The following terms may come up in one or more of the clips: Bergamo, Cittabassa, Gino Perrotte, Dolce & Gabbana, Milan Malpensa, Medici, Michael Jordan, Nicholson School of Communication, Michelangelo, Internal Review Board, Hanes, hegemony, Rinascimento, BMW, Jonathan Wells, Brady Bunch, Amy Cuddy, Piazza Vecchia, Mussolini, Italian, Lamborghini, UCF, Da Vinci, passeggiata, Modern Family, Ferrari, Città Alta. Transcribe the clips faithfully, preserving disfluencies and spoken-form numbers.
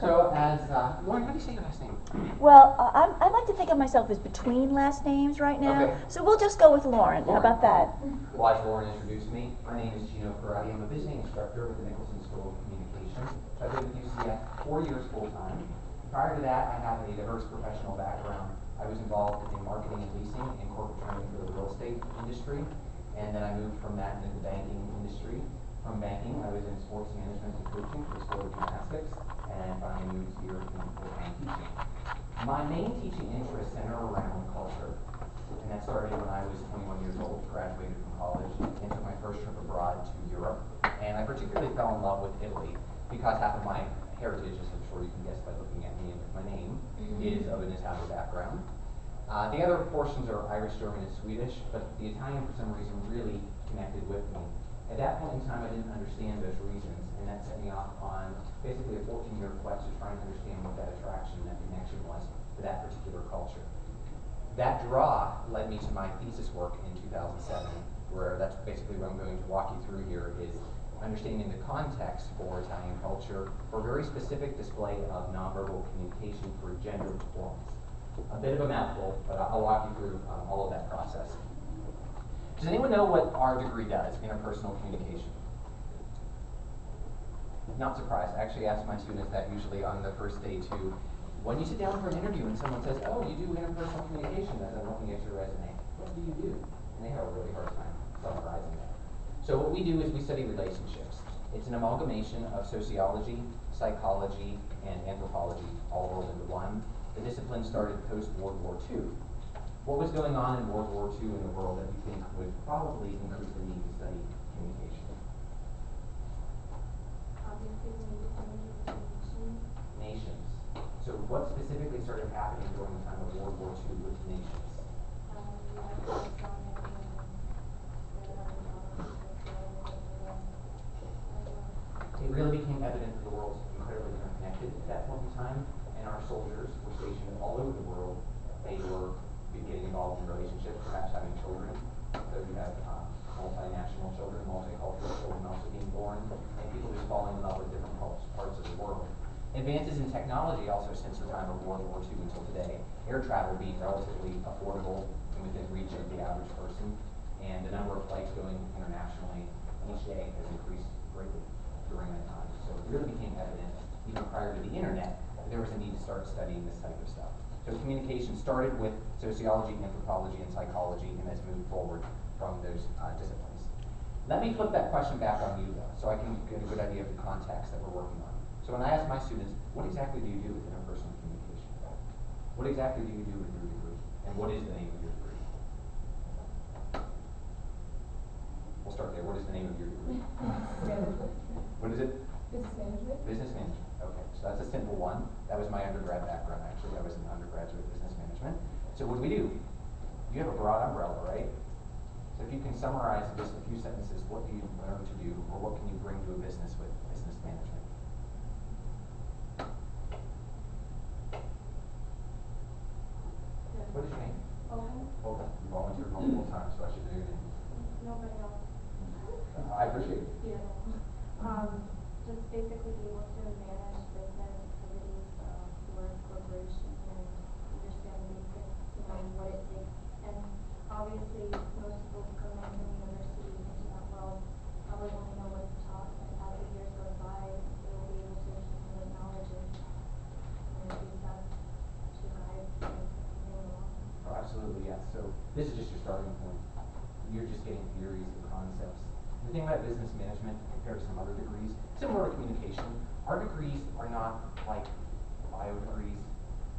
So as, uh, Lauren, how do you say your last name? Well, uh, I'm, I like to think of myself as between last names right now, okay. So we'll just go with Lauren. Lauren. How about that? Well, as Lauren introduced me, my name is Gino Perrotte. I'm a visiting instructor with the Nicholson School of Communication. I've been with U C F four years full-time. Prior to that, I have a diverse professional background. I was involved in marketing and leasing and corporate training for the real estate industry, and then I moved from that into the banking industry. From banking, I was in sports management and coaching for the School of Gymnastics, and finally moved here in full-time teaching. My main teaching interests center around culture, and that started when I was twenty-one years old, graduated from college, and took my first trip abroad to Europe. And I particularly fell in love with Italy because half of my heritage, as I'm sure you can guess by looking at me and with my name, mm-hmm. is of an Italian background. Uh, the other portions are Irish, German, and Swedish, but the Italian, for some reason, really connected with me. At that point in time, I didn't understand those reasons, and that set me off on basically a fourteen-year quest to try and understand what that attraction, that connection was to that particular culture. That draw led me to my thesis work in two thousand seven, where that's basically what I'm going to walk you through here, is understanding the context for Italian culture for a very specific display of nonverbal communication for gender performance. A bit of a mouthful, but I'll walk you through um, all of that process. Does anyone know what our degree does, interpersonal communication? Not surprised. I actually ask my students that usually on the first day too. When you sit down for an interview and someone says, oh, you do interpersonal communication, as I'm looking at your resume, what do you do? And they have a really hard time summarizing that. So what we do is we study relationships. It's an amalgamation of sociology, psychology, and anthropology all rolled into one. The discipline started post-World War Two. What was going on in World War Two in the world that you think would probably increase the need to study communication? Obviously, we need to study nations. Nations. So what specifically started happening during the time of World War Two with nations? Um, it really became evident that the world's incredibly interconnected at that point in time, and our soldiers were stationed all over the world. They were getting involved in relationships, perhaps having children. So you have uh, multinational children, multicultural children also being born, and people just falling in love with different parts of the world. Advances in technology also since the time of World War Two until today, air travel being relatively affordable and within reach of the average person, and the number of flights going internationally each day has increased greatly during that time. So it really became evident, even prior to the internet, that there was a need to start studying this type of stuff. So communication started with sociology, anthropology, and psychology, and has moved forward from those uh, disciplines. Let me flip that question back on you, though, so I can get a good idea of the context that we're working on. So when I ask my students, what exactly do you do with interpersonal communication? What exactly do you do with your degree? And what is the name of your degree? We'll start there. What is the name of your degree? What is it? Business management. Business management. Okay, so that's a simple one. That was my undergrad background, actually. I was in undergraduate business management. So what do we do? You have a broad umbrella, right? So if you can summarize in just a few sentences, what do you learn to do, or what can you bring to a business with business management? Yeah. What is your name? Olga. Olga. You volunteered multiple times, so I should know your name. Nobody else. Uh, I appreciate it. Yeah. Um, Just basically be able to manage business activities uh, for a corporation and understand basic, you know, what it takes. And obviously, most people come in from university thinking that, well, I would only know what's taught, and as the years go by, they will be able to accumulate knowledge and use that to guide you along. Oh, absolutely, yes. So this is just your starting point. You're just getting theories and concepts. The thing about business management compared to some other degrees, similar to communication, our degrees are not like bio degrees.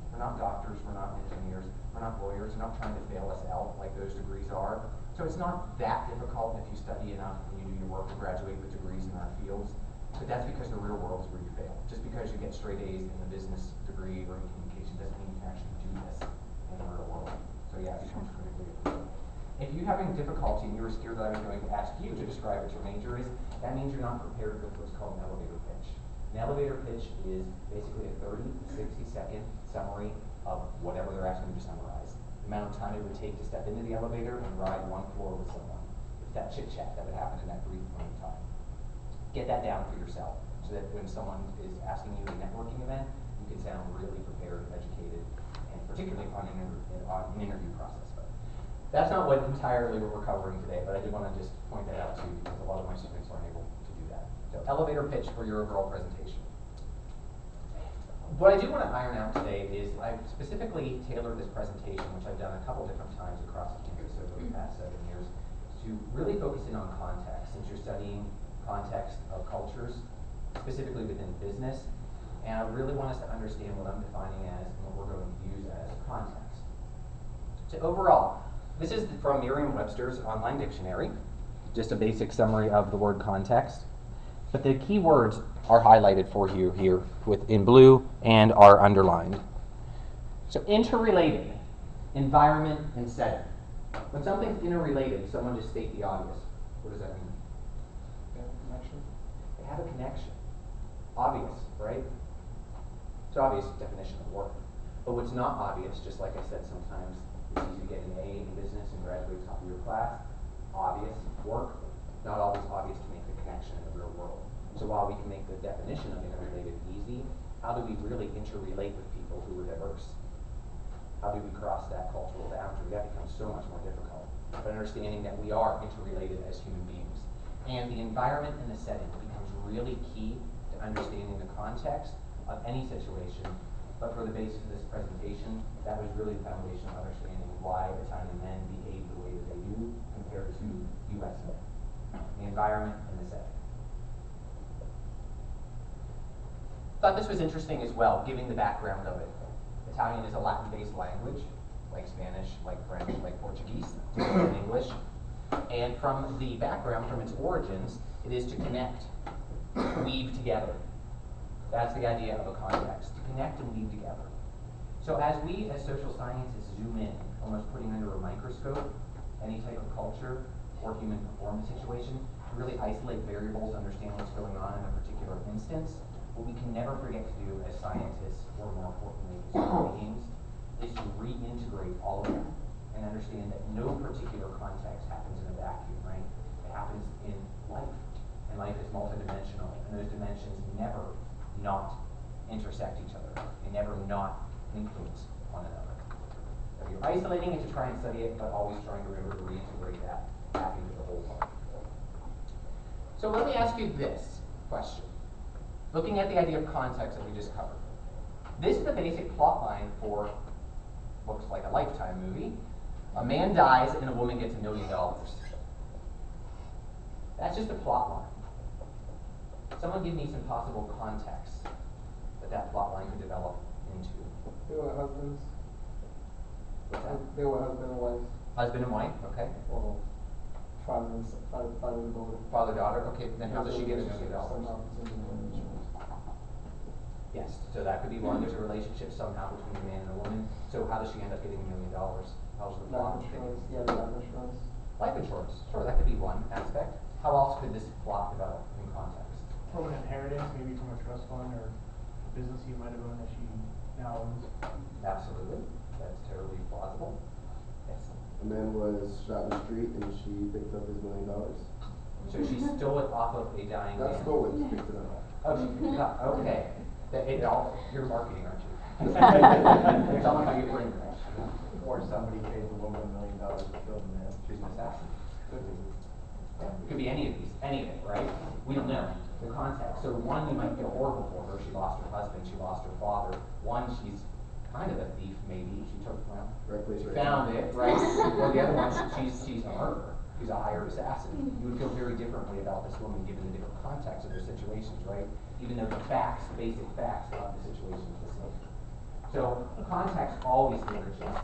We're not doctors, we're not engineers, we're not lawyers, we're not trying to fail us out like those degrees are. So it's not that difficult if you study enough and you do your work to graduate with degrees in our fields, but that's because the real world is where you fail. Just because you get straight A's in the business degree or in communication doesn't mean you can actually do this in the real world. So yeah, it becomes critically important. If you're having difficulty and you were scared that I was going to ask you to describe what your major is, that means you're not prepared with what's called an elevator pitch. An elevator pitch is basically a thirty to sixty second summary of whatever they're asking you to summarize. The amount of time it would take to step into the elevator and ride one floor with someone. It's that chit chat that would happen in that brief moment of time. Get that down for yourself. so that when someone is asking you a networking event, you can sound really prepared, educated, and particularly on an interview, on an interview process. But that's not what entirely what we're covering today, but I did want to just point that out to you because a lot of my students aren't able to do that. So elevator pitch for your overall presentation. What I do want to iron out today is I've specifically tailored this presentation, which I've done a couple different times across campus over the past seven years, to really focus in on context, since you're studying context of cultures, specifically within business. And I really want us to understand what I'm defining as and what we're going to use as context. So overall, this is from Merriam-Webster's online dictionary, just a basic summary of the word context. But the key words are highlighted for you here with in blue and are underlined. So interrelated, environment and setting. When something's interrelated, someone just state the obvious. What does that mean? They have a connection. They have a connection. Obvious, right? It's an obvious definition of work. But what's not obvious, just like I said, sometimes it's easy to get an A in business and graduate top of your class. Obvious work, not always obvious to make the connection in the real world. So while we can make the definition of interrelated easy, how do we really interrelate with people who are diverse? How do we cross that cultural boundary? That becomes so much more difficult. But understanding that we are interrelated as human beings. And the environment and the setting becomes really key to understanding the context of any situation. But for the basis of this presentation, that was really the foundation of understanding why Italian men behave the way that they do compared to U S men. The environment and the setting. Thought this was interesting as well, giving the background of it. Italian is a Latin-based language, like Spanish, like French, like Portuguese, and English. And from the background, from its origins, it is to connect, weave together. That's the idea of a context, to connect and weave together. So as we, as social scientists, zoom in, almost putting under a microscope any type of culture or human performance situation, to really isolate variables, understand what's going on in a particular instance, what we can never forget to do as scientists, or more importantly, as human beings, is to reintegrate all of them and understand that no particular context happens in a vacuum, right? It happens in life, and life is multidimensional, and those dimensions never not intersect each other. They never not influence one another. So you're isolating it to try and study it, but always trying to remember to reintegrate that back into the whole part. So let me ask you this question. Looking at the idea of context that we just covered. This is the basic plot line for what looks like a Lifetime movie. A man dies and a woman gets a million dollars. That's just a plot line. Someone give me some possible context that that plot line could develop into. They were husbands. What's that? They were husband and wife. Husband and wife, okay. Well, father and father, father and daughter. Father daughter, okay. Then how does she get a million dollars? Yes, so that could be one. There's a relationship somehow between a man and a woman. So how does she end up getting a million dollars? How's the plot? Life insurance. Yeah, life insurance. Life insurance. Sure, that could be one aspect. How else could this plot develop in context? From an inheritance, maybe from a trust fund or a business you might have owned that she now owns. Absolutely. That's terribly plausible. Yes. A man was shot in the street and she picked up his million dollars. So she stole it off of a dying man. Not stole it, she picked it up. Oh, she picked it up. Okay. It all, you're marketing, aren't you? It's all how you bring that. Or somebody pays a woman a million dollars to kill the man. She's an assassin. Could be. Yeah. Could be any of these, any of it, right? We don't know the context. So one, you might feel horrible for her. She lost her husband. She lost her father. One, she's kind of a thief, maybe. She took, well, right place, she right found time. It, right? Or the other one, she's she's a murderer. She's a hired assassin. You would feel very differently about this woman given the different context of their situations, right? Even though the facts, the basic facts about the situation is the same. So context always interjects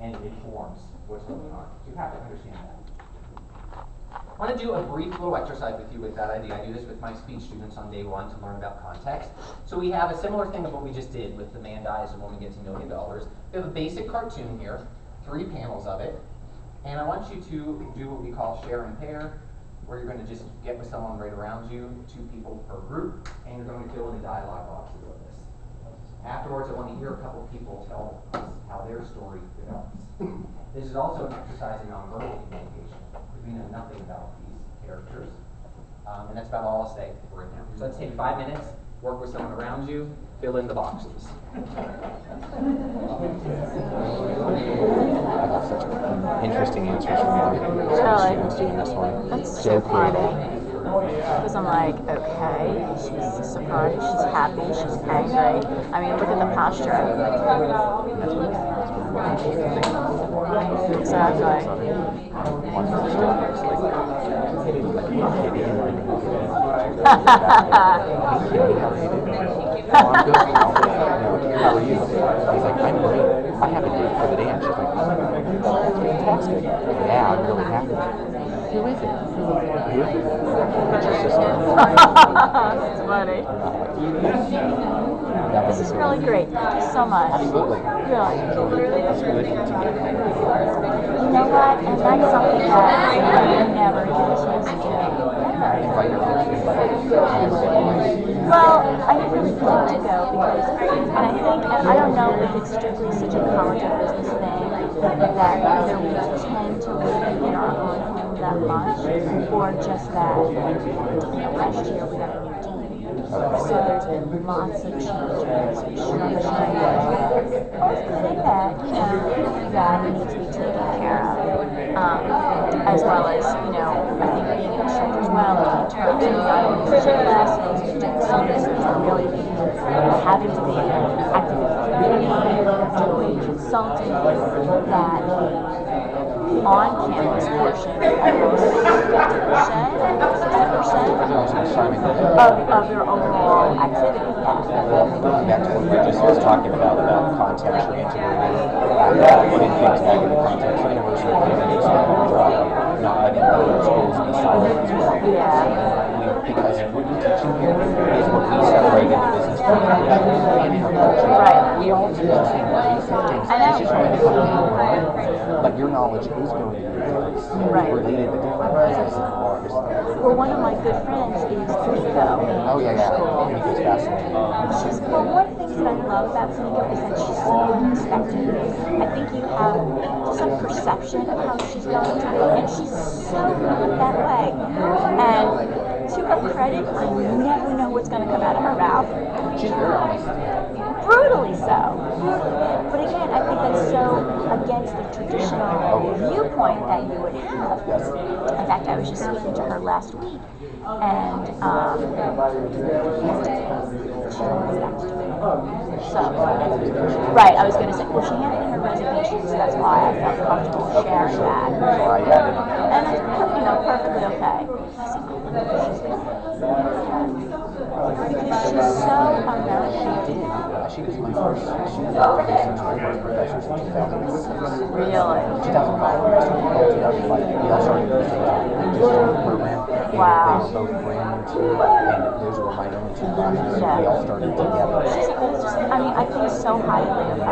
and informs what's going on. So you have to understand that. I want to do a brief little exercise with you with that idea. I do this with my speech students on day one to learn about context. So we have a similar thing of what we just did with the man dies and woman gets a million dollars. We have a basic cartoon here, three panels of it. And I want you to do what we call share and pair, where you're going to just get with someone right around you, two people per group, and you're going to fill in the dialogue boxes of this. Afterwards, I want to hear a couple people tell us how their story develops. This is also an exercise in nonverbal communication. We know nothing about these characters. Um, and that's about all I'll say right now. So let's take five minutes, work with someone around you, fill in the boxes. I got such interesting answers from the students doing this one. That's so cool. Because I'm like, okay, she's surprised, she's happy, she's angry. I mean, look at the posture. Exactly. I have a date for the dance. She's like, oh, it's fantastic. Yeah, I'm really happy. Who is it? Who is it? It's your sister. That's funny. That this is really great. Thank you so much. Absolutely. Really. It's good to get you know what? And that's something that I never get a chance to do. Yeah. Well, I really want to go because, and I think, and I don't know if it's strictly such a college or business thing that either we tend to live in our own home that much, or just that last year we got a new dean. So there's been lots of changes. I think that, you know, that needs to be taken care of, um, as well as, you know, I think being a chef as well, in terms of classes, doing service, really having to be active in the community, doing consulting, that on-campus portion of fifty percent, sixty percent of your overall activity. Well, back to what we just was talking about, about context reintegrating, uh, putting things back into context. I know we're sure that it's not letting other schools be silent as well. Yeah. Because what you're teaching here is what we separate into business programs and in our culture. Right. We all do the same things. It's just going to be more. Like your knowledge is going to be related to different businesses and bars. Well, one of my good friends is Funico. Oh, yeah, yeah. Funico's fascinating. She's, well, one of the things that I love about Funico is that she's so unexpected. I think you have just a perception of how she's going to, and she's so not that way. And to her credit, I never know what's going to come out of her mouth. She's very honest. Brutally so. But again, I think that's so against the traditional viewpoint that you would have. In fact, I was just speaking to her last week, and um, she always asked me. So, right, I was going to say, well, she handed in her resignation, so that's why I felt comfortable sharing that. And it's, you know, perfectly okay. Because she's so American. She was my first. She was my first professor in two thousand six. Really? two thousand five. We started in two thousand five. We all started in the same program. Wow. They were both brand new to me, and those were my own two classes. We all started together. She's just, I mean, I think so highly of her.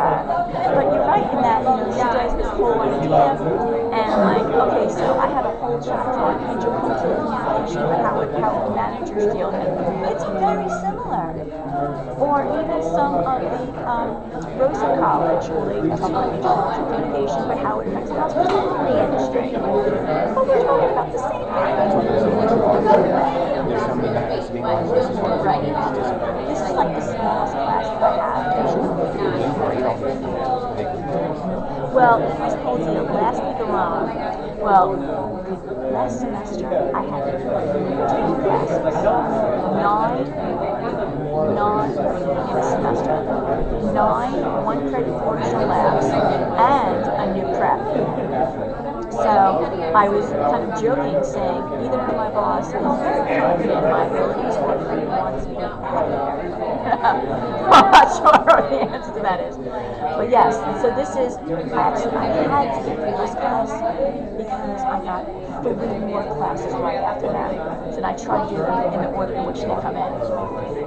But you're right in that, you know, she does this whole idea, and like, okay, so I have a whole chapter on intercultural communication. How, how managers deal with it. It's very similar. Or even some of the um, Rosa College colleagues on intercultural communication, but how it affects the hospitality industry. But we're talking about the same thing. That's what there's so much about. There's so many benefits to being on this. This is one of the things discipline. This is like the smallest class that I have. Well, Miz Polzio, last week alone, well, last semester, I had to do classes, nine, nine in a semester, nine one-credit portion labs, and a new prep. So I was kind of joking, saying either to my boss, I'm very confident in my abilities, or he wants me out of here. I'm not sure what the answer to that is. But yes, so this is, actually I had to get through this class because I got three more classes right after that. And I tried to do them in the order in which they come in.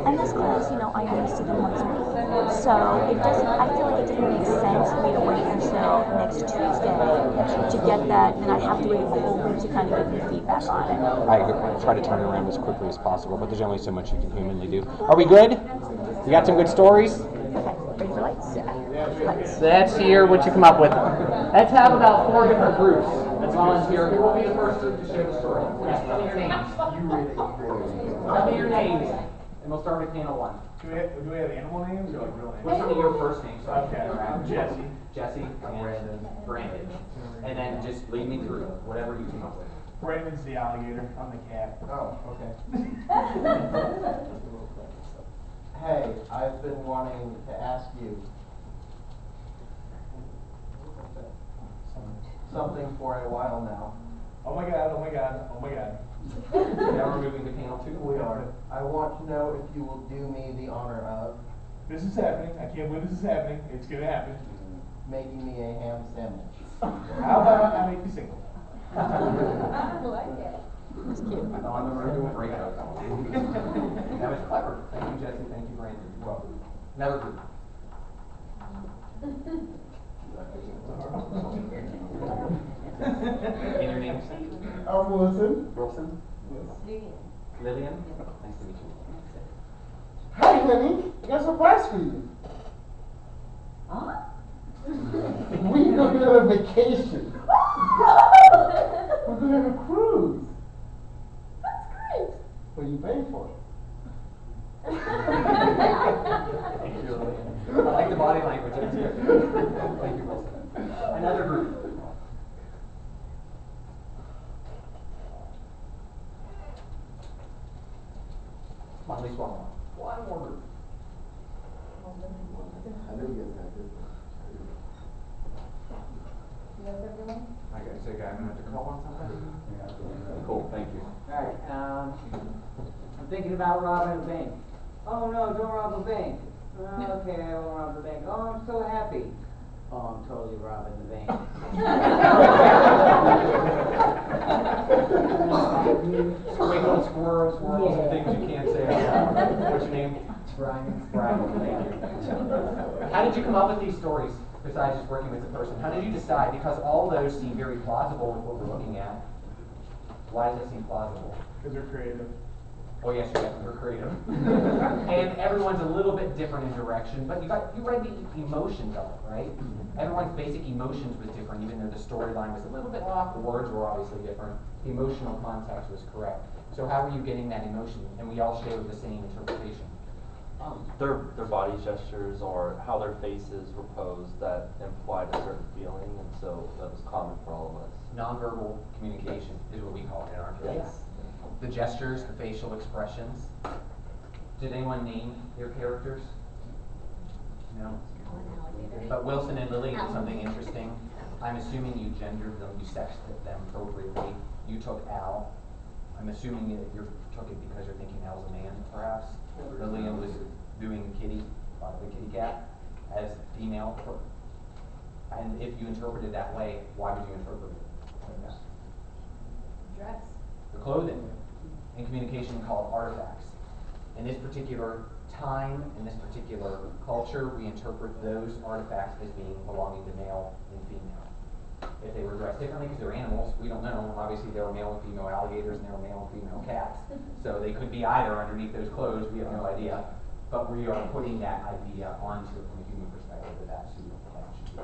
And this class, you know, I only see them once a week. So it doesn't, I feel like it doesn't make sense for me to wait until next Tuesday to get that, and I have to wait a whole week to kind of give me feedback on it. I try to turn it around as quickly as possible, but there's only so much you can humanly do. Are we good? You got some good stories? Okay, ready for lights? Yeah. Lights. Let's hear what you come up with. Let's have about four different groups. volunteer. Who will be the first to share the story? Yes, tell me your names. Tell me your names. And we'll start with panel one. Do we have, do we have animal names or like real names? What's some of your first names? So okay, Jesse. Jesse, Brandon. Brandon. And then just lead me through whatever you come up with. Brandon's the alligator. I'm the cat. Oh, okay. Hey, I've been wanting to ask you something for a while now. Oh my god, oh my god, oh my god. Now we're moving to panel two. We are. I want to know if you will do me the honor of. This is happening. I can't believe this is happening. It's going to happen. Making me a ham sandwich. How about I make you single? I like it. That's cute. On the road to a breakout. That was clever. Thank you, Jesse. Thank you, Brandon. You're welcome. Another group. And your names? I'm Wilson. Wilson? Lillian. Lillian? Nice to meet you. Hey, Lenny. I got a surprise for you. Huh? We're going to have a vacation. We're going to have a cruise. That's great. Well, you pay for it. I like the body language. That's good. Thank you, Wilson. Another group. Come on, at least one more. One more group. I know you guys have good ones. You guys have good ones? I guess okay, I'm going to have to call on somebody. Yeah. Cool, thank you. All right. Um, I'm thinking about robbing a bank. Oh no, don't rob a bank. Oh, okay, I won't rob the bank. Oh, I'm so happy. Oh, I'm totally robbing the bank. Squiggles, squirrels, swirls, and things you can't say out loud. What's your name? Brian. Brian, thank you. How did you come up with these stories, besides just working with the person? How did you decide? Because all those seem very plausible with what we're looking at. Why does it seem plausible? Because they're creative. Oh yes, you guys are creative. And everyone's a little bit different in direction, but you got you read the emotions of it, right? Everyone's basic emotions was different, even though the storyline was a little bit off. The words were obviously different. The emotional context was correct. So how are you getting that emotion? And we all share the same interpretation. Um, their their body gestures or how their faces were posed that implied a certain feeling, and so that was common for all of us. Nonverbal communication is what we call it in our case. Yes. The gestures, the facial expressions. Did anyone name their characters? No. But Wilson and Lily did something interesting. I'm assuming you gendered them, you sexed them appropriately. You took Al. I'm assuming that you took it because you're thinking Al's a man, perhaps. Lillian was doing Kitty, uh, the kitty cat, as female. And if you interpreted it that way, why would you interpret it like that? Dress. The clothing and communication called artifacts. In this particular time, in this particular culture, we interpret those artifacts as being belonging to male and female. If they were dressed differently because they're animals, we don't know. Obviously, there were male and female alligators and there were male and female cats. So they could be either underneath those clothes, we have no idea. But we are putting that idea onto it from a human perspective with absolute perfection.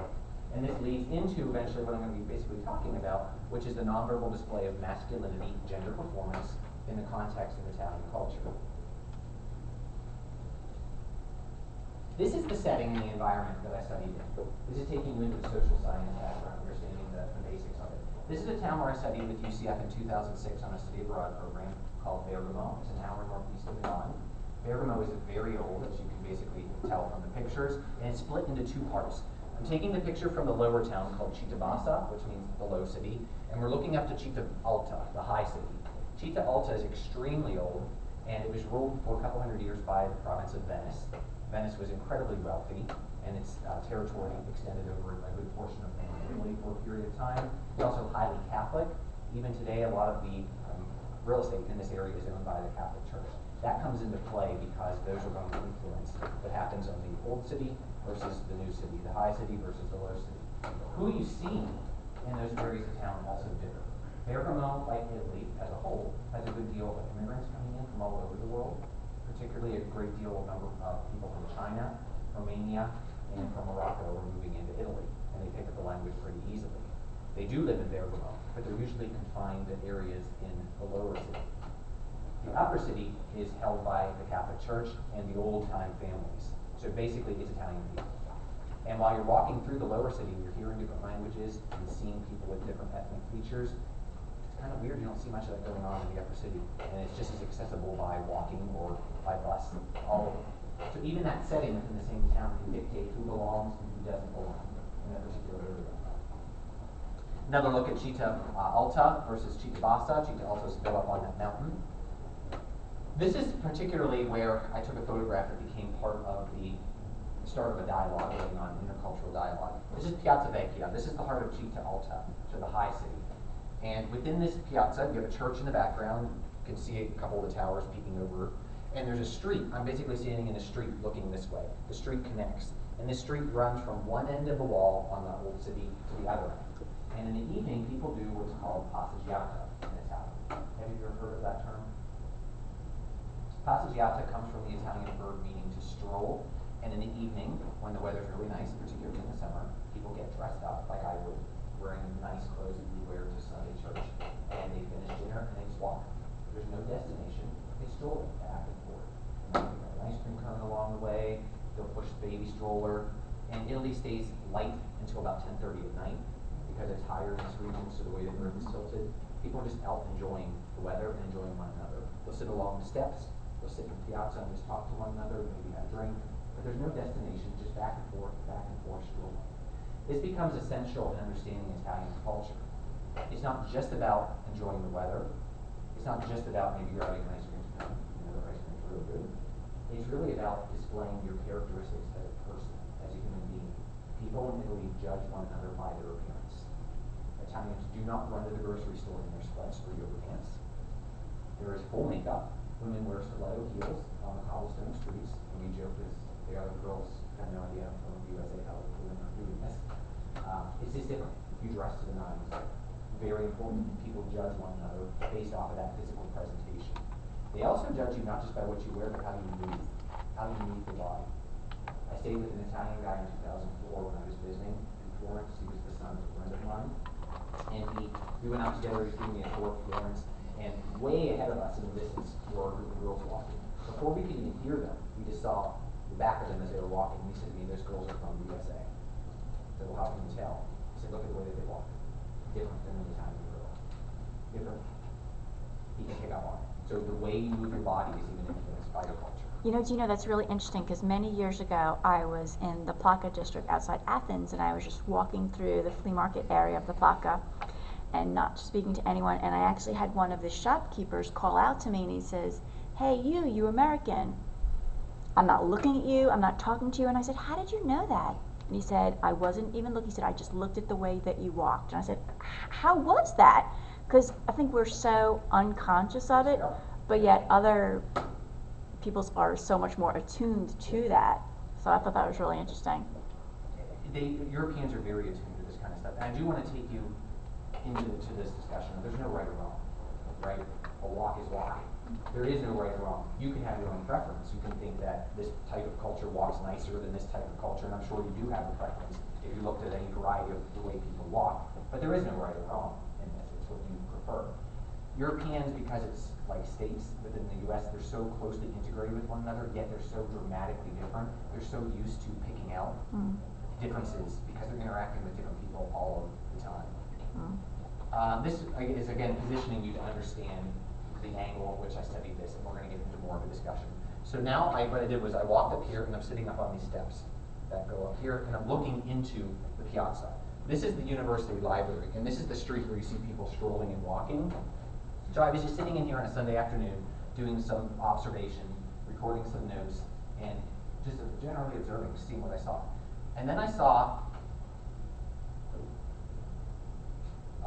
And this leads into eventually what I'm going to be basically talking about, which is the nonverbal display of masculinity, gender performance, in the context of Italian culture. This is the setting and the environment that I studied in. This is taking you into the social science background, understanding the, the basics of it. This is a town where I studied with U C F in two thousand six on a study abroad program called Bergamo. It's an hour northeast of Milan. Bergamo is very old, as you can basically tell from the pictures, and it's split into two parts. I'm taking the picture from the lower town called Cittabassa, which means the low city, and we're looking up to Città Alta, the high city. Città Alta is extremely old, and it was ruled for a couple hundred years by the province of Venice. Venice was incredibly wealthy, and its uh, territory extended over a good portion of Italy for a period of time. It's also highly Catholic. Even today, a lot of the um, real estate in this area is owned by the Catholic Church. That comes into play because those are going to influence what happens on the old city versus the new city, the high city versus the low city. Who you see in those areas of town also differ. Bergamo, like Italy as a whole, has a good deal of immigrants coming in from all over the world, particularly a great deal of number of people from China, Romania, and from Morocco are moving into Italy, and they pick up the language pretty easily. They do live in Bergamo, but they're usually confined to areas in the lower city. The upper city is held by the Catholic Church and the old-time families. So basically, it's Italian people. And while you're walking through the lower city, you're hearing different languages and seeing people with different ethnic features. It's kind of weird, you don't see much of that going on in the upper city. And it's just as accessible by walking or by bus, all over. So even that setting within the same town can dictate who belongs and who doesn't belong in that particular area. Another look at Città Alta versus Cittabassa. Città Alta is built up on that mountain. This is particularly where I took a photograph that became part of the start of a dialogue going on, intercultural dialogue. This is Piazza Vecchia. This is the heart of Città Alta, so the high city. And within this piazza, you have a church in the background. You can see a couple of the towers peeking over. And there's a street. I'm basically standing in a street looking this way. The street connects. And this street runs from one end of the wall on the old city to the other end. And in the evening, people do what's called passeggiata in Italian. Have you ever heard of that term? Passeggiata comes from the Italian verb meaning to stroll. And in the evening, when the weather's really nice, particularly in the summer, people get dressed up like I would, wearing nice clothes that you wear to Sunday church. And they finish dinner and they just walk. There's no destination. They stroll back and forth. And they'll get an ice cream cone along the way. They'll push the baby stroller. And Italy stays light until about ten thirty at night because it's higher in this region, so the way the earth is tilted. People are just out enjoying the weather and enjoying one another. They'll sit along the steps. They'll sit in the piazza and just talk to one another, maybe have a drink. But there's no destination, just back and forth, back and forth strolling. This becomes essential in understanding Italian culture. It's not just about enjoying the weather. It's not just about maybe grabbing an ice cream cone. You know, the ice cream is really good. It's really about displaying your characteristics as a person, as a human being. People in Italy judge one another by their appearance. Italians do not run to the grocery store in their sweats or yoga pants. There is full makeup. Women wear stiletto heels on the cobblestone streets, and we joke as the other girls have no idea from the U S A how women are doing this. Um, it's just different. You dress to the nines. Very important. People judge one another based off of that physical presentation. They also judge you not just by what you wear, but how you move, how you move the body. I stayed with an Italian guy in two thousand four when I was visiting in Florence. He was the son of a friend of mine, and he we went out together. He was giving me a tour of Florence. And way ahead of us in the distance were a group of girls walking. Before we could even hear them, we just saw the back of them as they were walking. He said to me, those girls are from the U S A. I said, well, how can you tell? He said, look at the way that they walk. Different than the Italian girl. Different. He can pick up on it. So the way you move your body is even influenced by your culture. You know, Gino, that's really interesting because many years ago, I was in the Plaka district outside Athens, and I was just walking through the flea market area of the Plaka, and not speaking to anyone, and I actually had one of the shopkeepers call out to me, and he says, hey, you, you American. I'm not looking at you, I'm not talking to you. And I said, how did you know that? And he said, I wasn't even looking. He said, I just looked at the way that you walked. And I said, how was that? Because I think we're so unconscious of it, but yet other peoples are so much more attuned to that. So I thought that was really interesting. They, Europeans are very attuned to this kind of stuff. And I do want to take you into to this discussion. There's no right or wrong, right? A walk is walking. There is no right or wrong. You can have your own preference. You can think that this type of culture walks nicer than this type of culture, and I'm sure you do have a preference if you looked at any variety of the way people walk. But there is no right or wrong in this. It's what you prefer. Europeans, because it's like states within the U S, they're so closely integrated with one another, yet they're so dramatically different. They're so used to picking out mm. differences because they're interacting with different people all of the time. Mm. Um, this is, again, positioning you to understand the angle at which I studied this, and we're going to get into more of a discussion. So now I, what I did was I walked up here, and I'm sitting up on these steps that go up here, and I'm looking into the piazza. This is the university library, and this is the street where you see people strolling and walking. So I was just sitting in here on a Sunday afternoon doing some observation, recording some notes, and just generally observing, seeing what I saw. And then I saw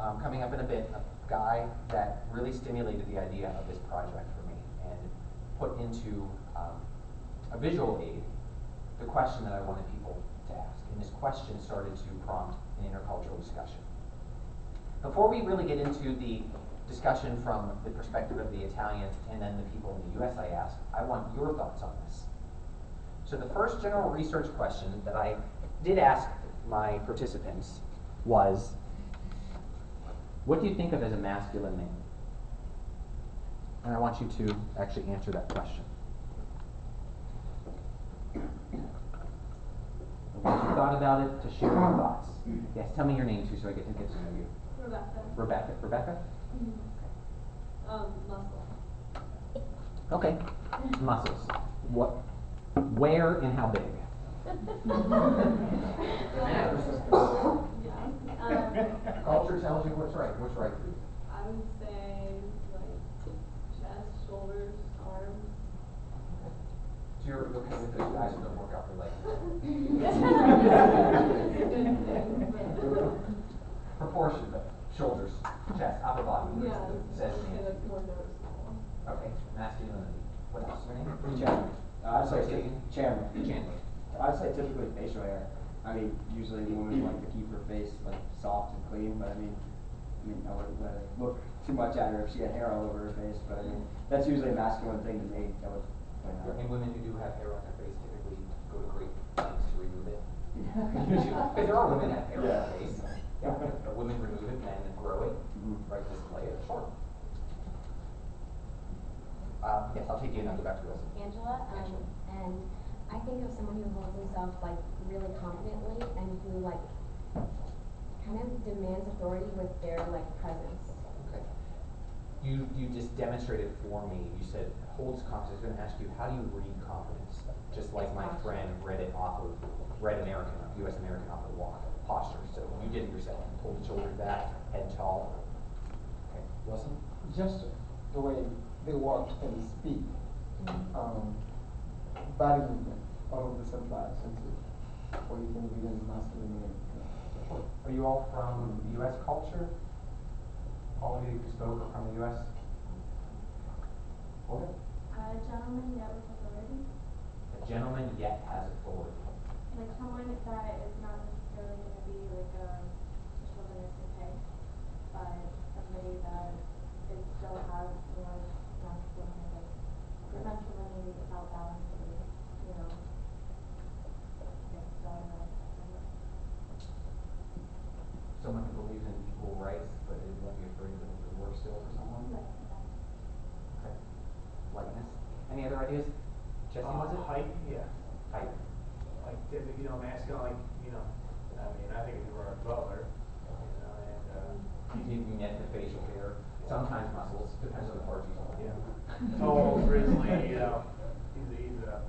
Um, coming up in a bit, a guy that really stimulated the idea of this project for me and put into um, a visual aid the question that I wanted people to ask. And this question started to prompt an intercultural discussion. Before we really get into the discussion from the perspective of the Italians and then the people in the U S I asked, I want your thoughts on this. So the first general research question that I did ask my participants was, What do you think of as a masculine name? And I want you to actually answer that question. Once you thought about it, to share your thoughts. Yes, tell me your name too so I get to get to know you. Rebecca. Rebecca. Rebecca? Mm-hmm. Okay. Um, muscle. Okay. Muscles. What, where and how big? Yeah. Um, Culture tells you what's right. What's right for you? I would say like chest, shoulders, arms. So you're okay with those guys who don't work out their legs? Proportion though. Shoulders, chest, upper body. Yeah. Says name. That's more noticeable. Okay. Masculinity. What else? Your name? Chandler. I'd say Chandler. Chandler. I'd say typically facial hair. I mean, usually women like to keep her face like soft and clean, but I mean, I mean, I wouldn't let it look too much at her if she had hair all over her face. But I mean, that's usually a masculine thing to me. I would point out. And women who do have hair on their face typically go to great lengths to remove it. Because there are women that have hair yeah. on their face. Yeah. But women remove it, men grow it, mm-hmm. right? Display it short. Uh, yes, I'll take you and I'll go back to Wilson. Angela, um, Angela. and. I think of someone who holds himself like really confidently and who like kind of demands authority with their like presence. Okay. You you just demonstrated for me. You said holds confidence. I was going to ask you, how do you read confidence? Just like it's my posture. friend read it off of read American, U S American off the walk posture. So you did it yourself. You pulled the shoulders back, head tall. Okay. Wilson? Just the way they walk and speak. Mm-hmm. um, body movement. All of this applies into what you can read in masculine name. Are you all from U S culture? All of you who spoke are from the U S? Okay. A gentleman yet with authority. A gentleman yet has authority. Like someone that is not necessarily going to be like a chauvinistic type, but somebody that they still have more masculinity, masculinity without balance. Someone who believes in equal rights, but it won't be afraid that it'll work still for someone. Okay. Likeness. Any other ideas? Jesse, um, was it? Height, yeah. Height. Like, typically, you know, masculine, like, you know, I mean, I think we were a butler, you know, and, uh, you did net the facial hair, sometimes muscles, depends on the part you want. Yeah. Tall, grizzly, you know, he's a, he's a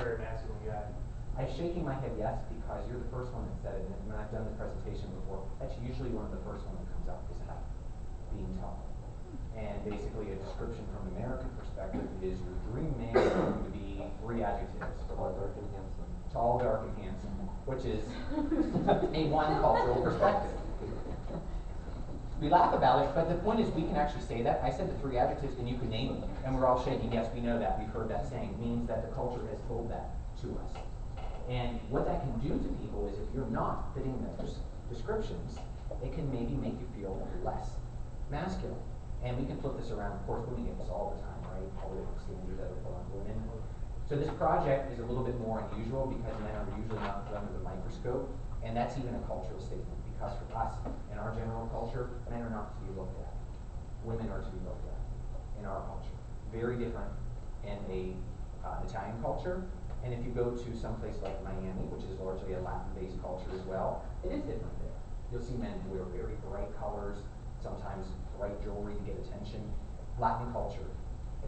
very masculine guy. I'm shaking my head yes because you're the first one that said it, and when I've done the presentation before, that's usually one of the first one that comes up is how being tall. And basically a description from an American perspective is your dream man is going to be three adjectives. Tall, dark, and handsome. Tall, dark, and handsome, which is a one cultural perspective. We laugh about it, but the point is we can actually say that. I said the three adjectives and you can name them, and we're all shaking yes, we know that, we've heard that saying. It means that the culture has told that to us. And what that can do to people is if you're not fitting those descriptions, it can maybe make you feel less masculine. And we can flip this around. Of course, women get this all the time, right? All the different standards that are put on women. So this project is a little bit more unusual because men are usually not put under the microscope. And that's even a cultural statement because for us, in our general culture, men are not to be looked at. Women are to be looked at in our culture. Very different in a uh, Italian culture. And if you go to some place like Miami, which is largely a Latin-based culture as well, it is different there. You'll see men wear very bright colors, sometimes bright jewelry to get attention. Latin culture,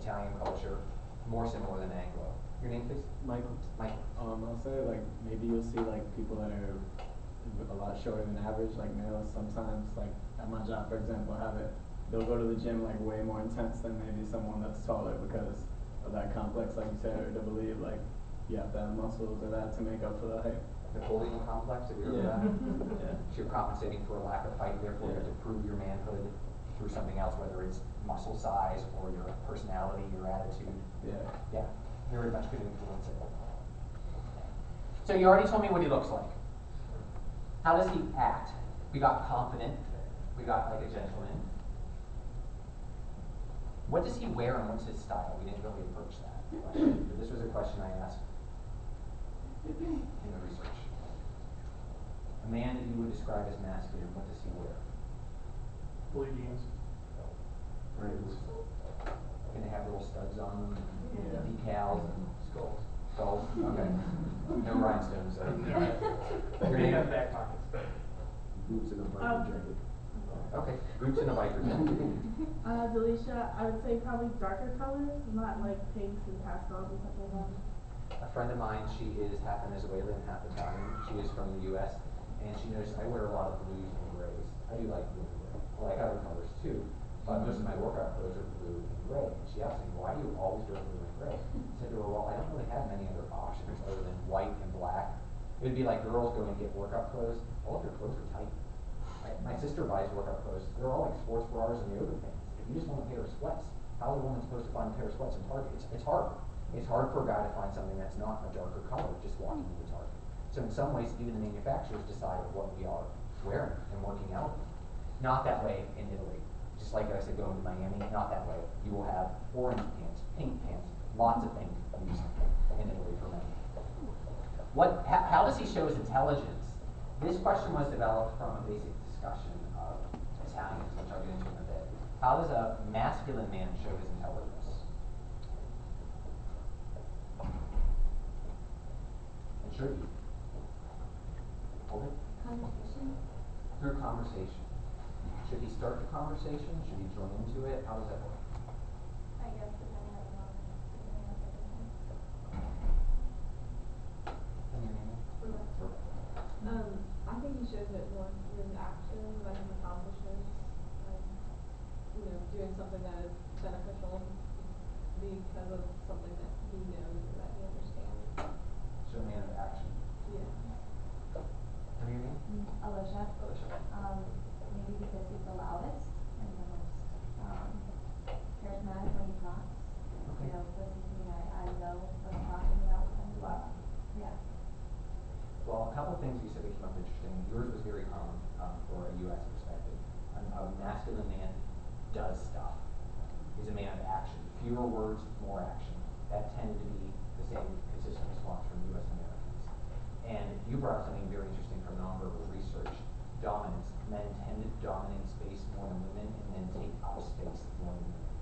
Italian culture, more similar than Anglo. Your name, please? Michael. Michael. Um, I'll say like maybe you'll see like people that are a lot shorter than average, like males. Sometimes, like at my job, for example, I have it. They'll go to the gym like way more intense than maybe someone that's taller because of that complex, like you said, or to believe like. You have to have muscles or that to make up for the height. The Napoleon complex, if you're yeah. yeah. So you're compensating for a lack of height, therefore yeah. you have to prove your manhood through something else, whether it's muscle size or your personality, your attitude. Yeah. Yeah. Very much could influence it. So you already told me what he looks like. How does he act? We got confident. We got like a gentleman. What does he wear and what's his style? We didn't really approach that question. But this was a question I asked in the research. A man that you would describe as masculine, what does he wear? Blue jeans. Rudes. And they have little studs on them, and yeah. decals, and skulls. Skulls, okay. No rhinestones, though. Yeah. They have back pockets. Boots and a biker jacket. Okay, boots and a biker jacket. Uh, Delisha, I would say probably darker colors, not like pinks and pastels and stuff like that. A friend of mine, she is half Venezuelan and half Italian. She is from the U S, and she knows I wear a lot of blues and grays. I do like blue and gray. I like other colors, too. Uh, most of my workout clothes are blue and gray. And she asked me, why do you always go blue and gray? I said to her, well, I don't really have many other options other than white and black. It would be like girls going to get workout clothes. All of their clothes are tight. My, my sister buys workout clothes. They're all like sports bras and yoga pants. If you just want a pair of sweats, how is a woman supposed to find a pair of sweats in Target? It's, it's hard. It's hard for a guy to find something that's not a darker color just walking into Target. So in some ways, even the manufacturers decide what we are wearing and working out. Not that way in Italy. Just like I said, going to Miami, not that way. You will have orange pants, pink pants, lots of things in Italy for men. What? How, how does he show his intelligence? This question was developed from a basic discussion of Italians, which I'll get into in a bit. How does a masculine man show his intelligence? It should be. Hold it. Conversation. Through conversation. Should he start the conversation? Should he join into it? How does that work? I guess depending on the moment. Um, I think he shows it more through his actions, like his accomplishments, like, you know, doing something that is beneficial because of something that he knows or that he understands. So, a man of action. Yeah. What do you mean? Mm-hmm. Alicia. Alicia. Um, Maybe because he's the loudest and the most um, charismatic when he talks. Okay. You know, listen to me, I, I know what I'm talking about. Wow. Yeah. Well, a couple of things you said that came up interesting. Yours was very common um, for a U S perspective. A, a masculine man does stuff. He's a man of action. Fewer words, more action. That tended to be the same consistent response from U S Americans. And you brought up something very interesting from nonverbal research. Dominance. Men tend to dominate space more than women and then take up space more than women.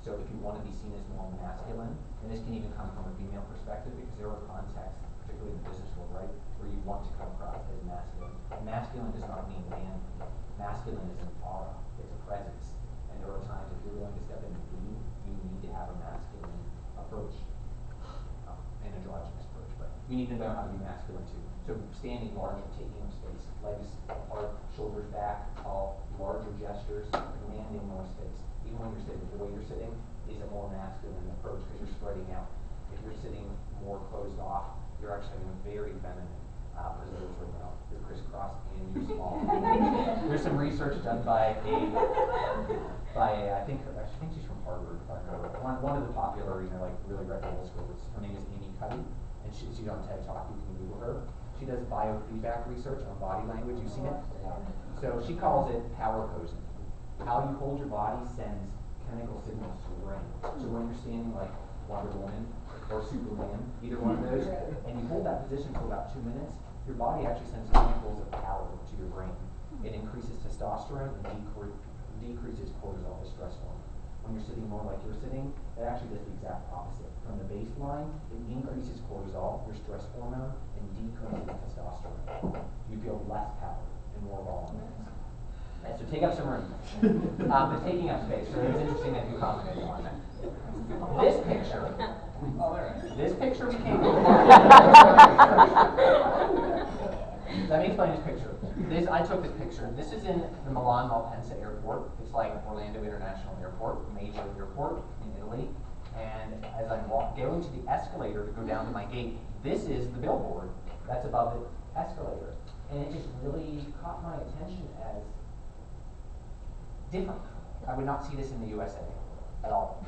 So if you want to be seen as more masculine, and this can even come from a female perspective because there are contexts, particularly in the business world, right, where you want to come across as masculine. And masculine does not mean man. Masculine is an aura. It's a presence. And there are times if you're willing to step in and lead, you need to have a masculine approach. An androgynous approach, but you need to know how to be masculine too. So standing larger, taking up space, legs apart, shoulders back, tall, larger gestures, commanding more space. Even when you're sitting, the way you're sitting is a more masculine approach because you're spreading out. If you're sitting more closed off, you're actually very feminine. Uh, reserves are well. You're crisscrossed and you're small. There's some research done by a, by a, I think her, I think she's from Harvard. If I remember. One one of the popular, you know, like really reputable schools. Her name is Amy Cuddy, and she, she's on TED Talk. You can Google her. She does biofeedback research on body language. You've seen it? So she calls it power posing. How you hold your body sends chemical signals to the brain. So when you're standing like Wonder Woman or Superman, either one of those, and you hold that position for about two minutes, your body actually sends chemicals of power to your brain. It increases testosterone and decre decreases cortisol, the stress hormone. When you're sitting more like you're sitting, it actually does the exact opposite. From the baseline, it increases cortisol, your stress hormone, and decreases testosterone. You feel less power and more vulnerable. Right, so take up some room. um, but taking up space, so it's interesting that you commented on that. This picture, oh, there it is. This picture we came from. Let me explain this picture. This I took this picture. This is in the Milan Malpensa airport. It's like Orlando International Airport, major airport in Italy. And as I'm walking, going to the escalator to go down to my gate, this is the billboard that's above the escalator. And it just really caught my attention as different. I would not see this in the U S A at all.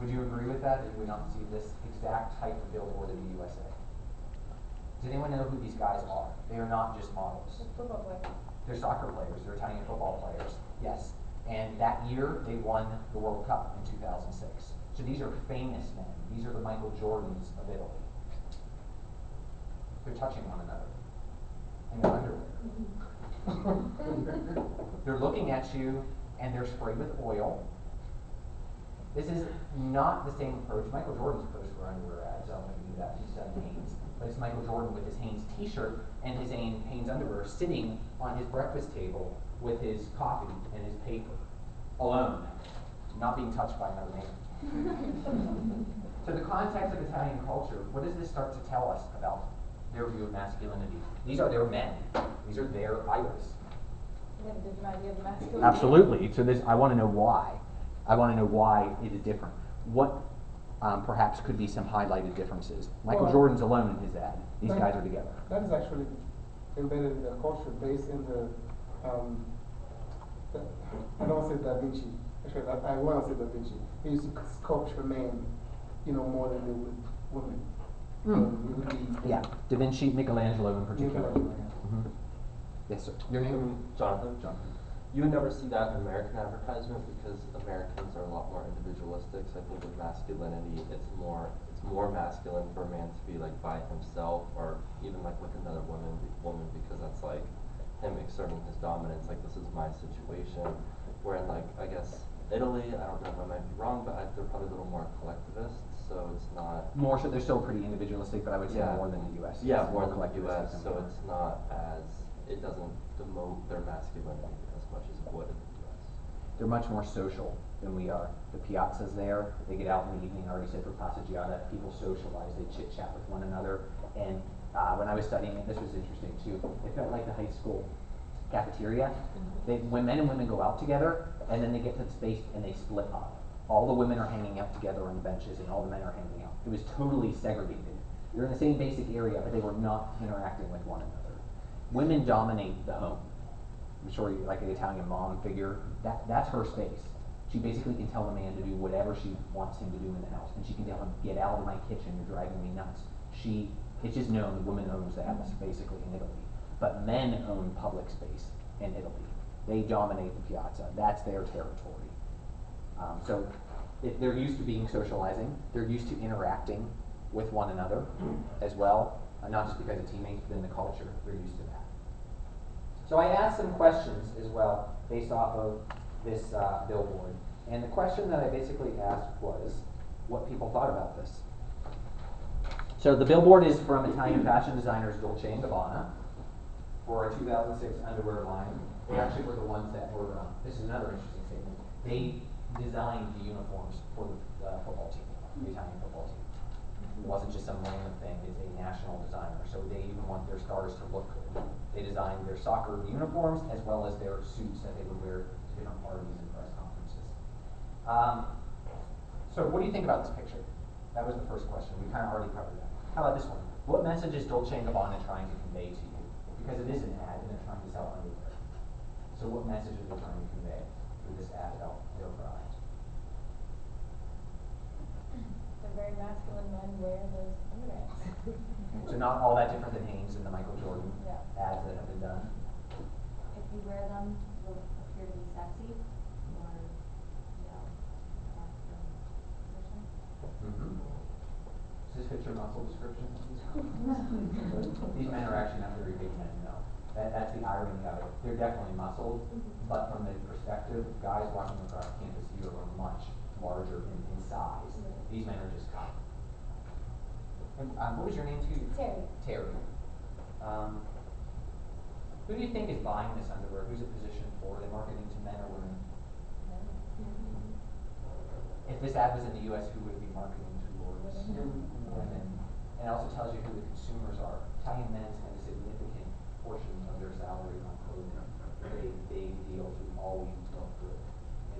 Would you agree with that, that you would not see this exact type of billboard in the U S A? Does anyone know who these guys are? They are not just models. They're football players. They're soccer players. They're Italian football players. Yes. And that year, they won the World Cup in two thousand six. So these are famous men. These are the Michael Jordans of Italy. They're touching one another in their underwear. They're looking at you and they're sprayed with oil. This is not the same approach. Michael Jordan's approach for underwear ads, I don't know if you knew that, he's done Hanes, but it's Michael Jordan with his Hanes t-shirt and his Hanes underwear sitting on his breakfast table with his coffee and his paper, alone, not being touched by another man. So the context of Italian culture, what does this start to tell us about their view of masculinity? These are their men. These are their idols. You have a different idea of masculinity. Absolutely. So this, I want to know why. I want to know why it is different. What um, perhaps could be some highlighted differences? Michael well, Jordan's alone in his ad. These that, guys are together. That is actually embedded in their culture, based in the. Um, the I don't say Da Vinci. Actually, I, I want to say Da Vinci. They used to sculpture men, you know, more than they would women. Mm. So would be, yeah, Da Vinci, Michelangelo in particular. Michelangelo, yeah. Mm-hmm. Yes, sir. Your name? Um, Jonathan. Jonathan. You would never see that in American advertisements because Americans are a lot more individualistic. So I think with masculinity, it's more it's more masculine for a man to be like by himself or even like with another woman woman because that's like him exerting his dominance. Like, this is my situation. Where in like I guess Italy, I don't know if I might be wrong, but I, they're probably a little more collectivist. So it's not more. So they're still pretty individualistic, but I would say yeah, more than the U S Yeah, more, more than the U S So it's not as it doesn't demote their masculinity as much as it would in the U S They're much more social than we are. The piazza's there, they get out in the evening, I already said for passeggiata, people socialize, they chit chat with one another. And uh, when I was studying it, this was interesting too, it felt like the high school cafeteria. Mm-hmm. They, when men and women go out together, and then they get to the space and they split up. All the women are hanging out together on the benches and all the men are hanging out. It was totally segregated. They're in the same basic area, but they were not interacting with one another. Women dominate the home. I'm sure you like the Italian mom figure. That, that's her space. She basically can tell the man to do whatever she wants him to do in the house. And she can tell him, get out of my kitchen, you're driving me nuts. She, it's just known, the woman owns the house, basically, in Italy. But men own public space in Italy. They dominate the piazza. That's their territory. Um, so if they're used to being socializing. They're used to interacting with one another as well. Uh, not just because of teammates, but in the culture, they're used to that. So I asked some questions as well based off of this uh, billboard. And the question that I basically asked was what people thought about this. So the billboard is from Italian fashion designers Dolce and Gabbana for a two thousand six underwear line. They actually were the ones that were, um, this is another interesting statement, they designed the uniforms for the uh, football team, the Italian football team. It wasn't just some random thing, it's a national designer. So they even want their stars to look good. They designed their soccer uniforms as well as their suits that they would wear to different parties and press conferences. Um, so what do you think about this picture? That was the first question. We kind of already covered that. How about this one? What message is Dolce and Gabbana trying to convey to you? Because it is an ad and they're trying to sell underwear. So what message are they trying to convey through this ad about their product? Very masculine men wear those underwear. So not all that different than Hanes and the Michael Jordan yeah. ads that have been done. If you wear them, you'll appear to be sexy or, you know, masculine position. Mm-hmm. Does this fit your muscle description? These men are actually not very big men, no. That, that's the irony of it. They're definitely muscled, mm-hmm. but from the perspective of guys walking across campus, you are much larger in, in size. These men are just caught. Um, what was your name too? Terry. Terry. Um, who do you think is buying this underwear? Who's it positioned for? Are they marketing to men or women? Men. Mm-hmm. If this ad was in the U S, who would it be marketing towards? Women. Women. And it also tells you who the consumers are. Italian men spend a significant portion of their salary on clothing. They're a big deal to always look good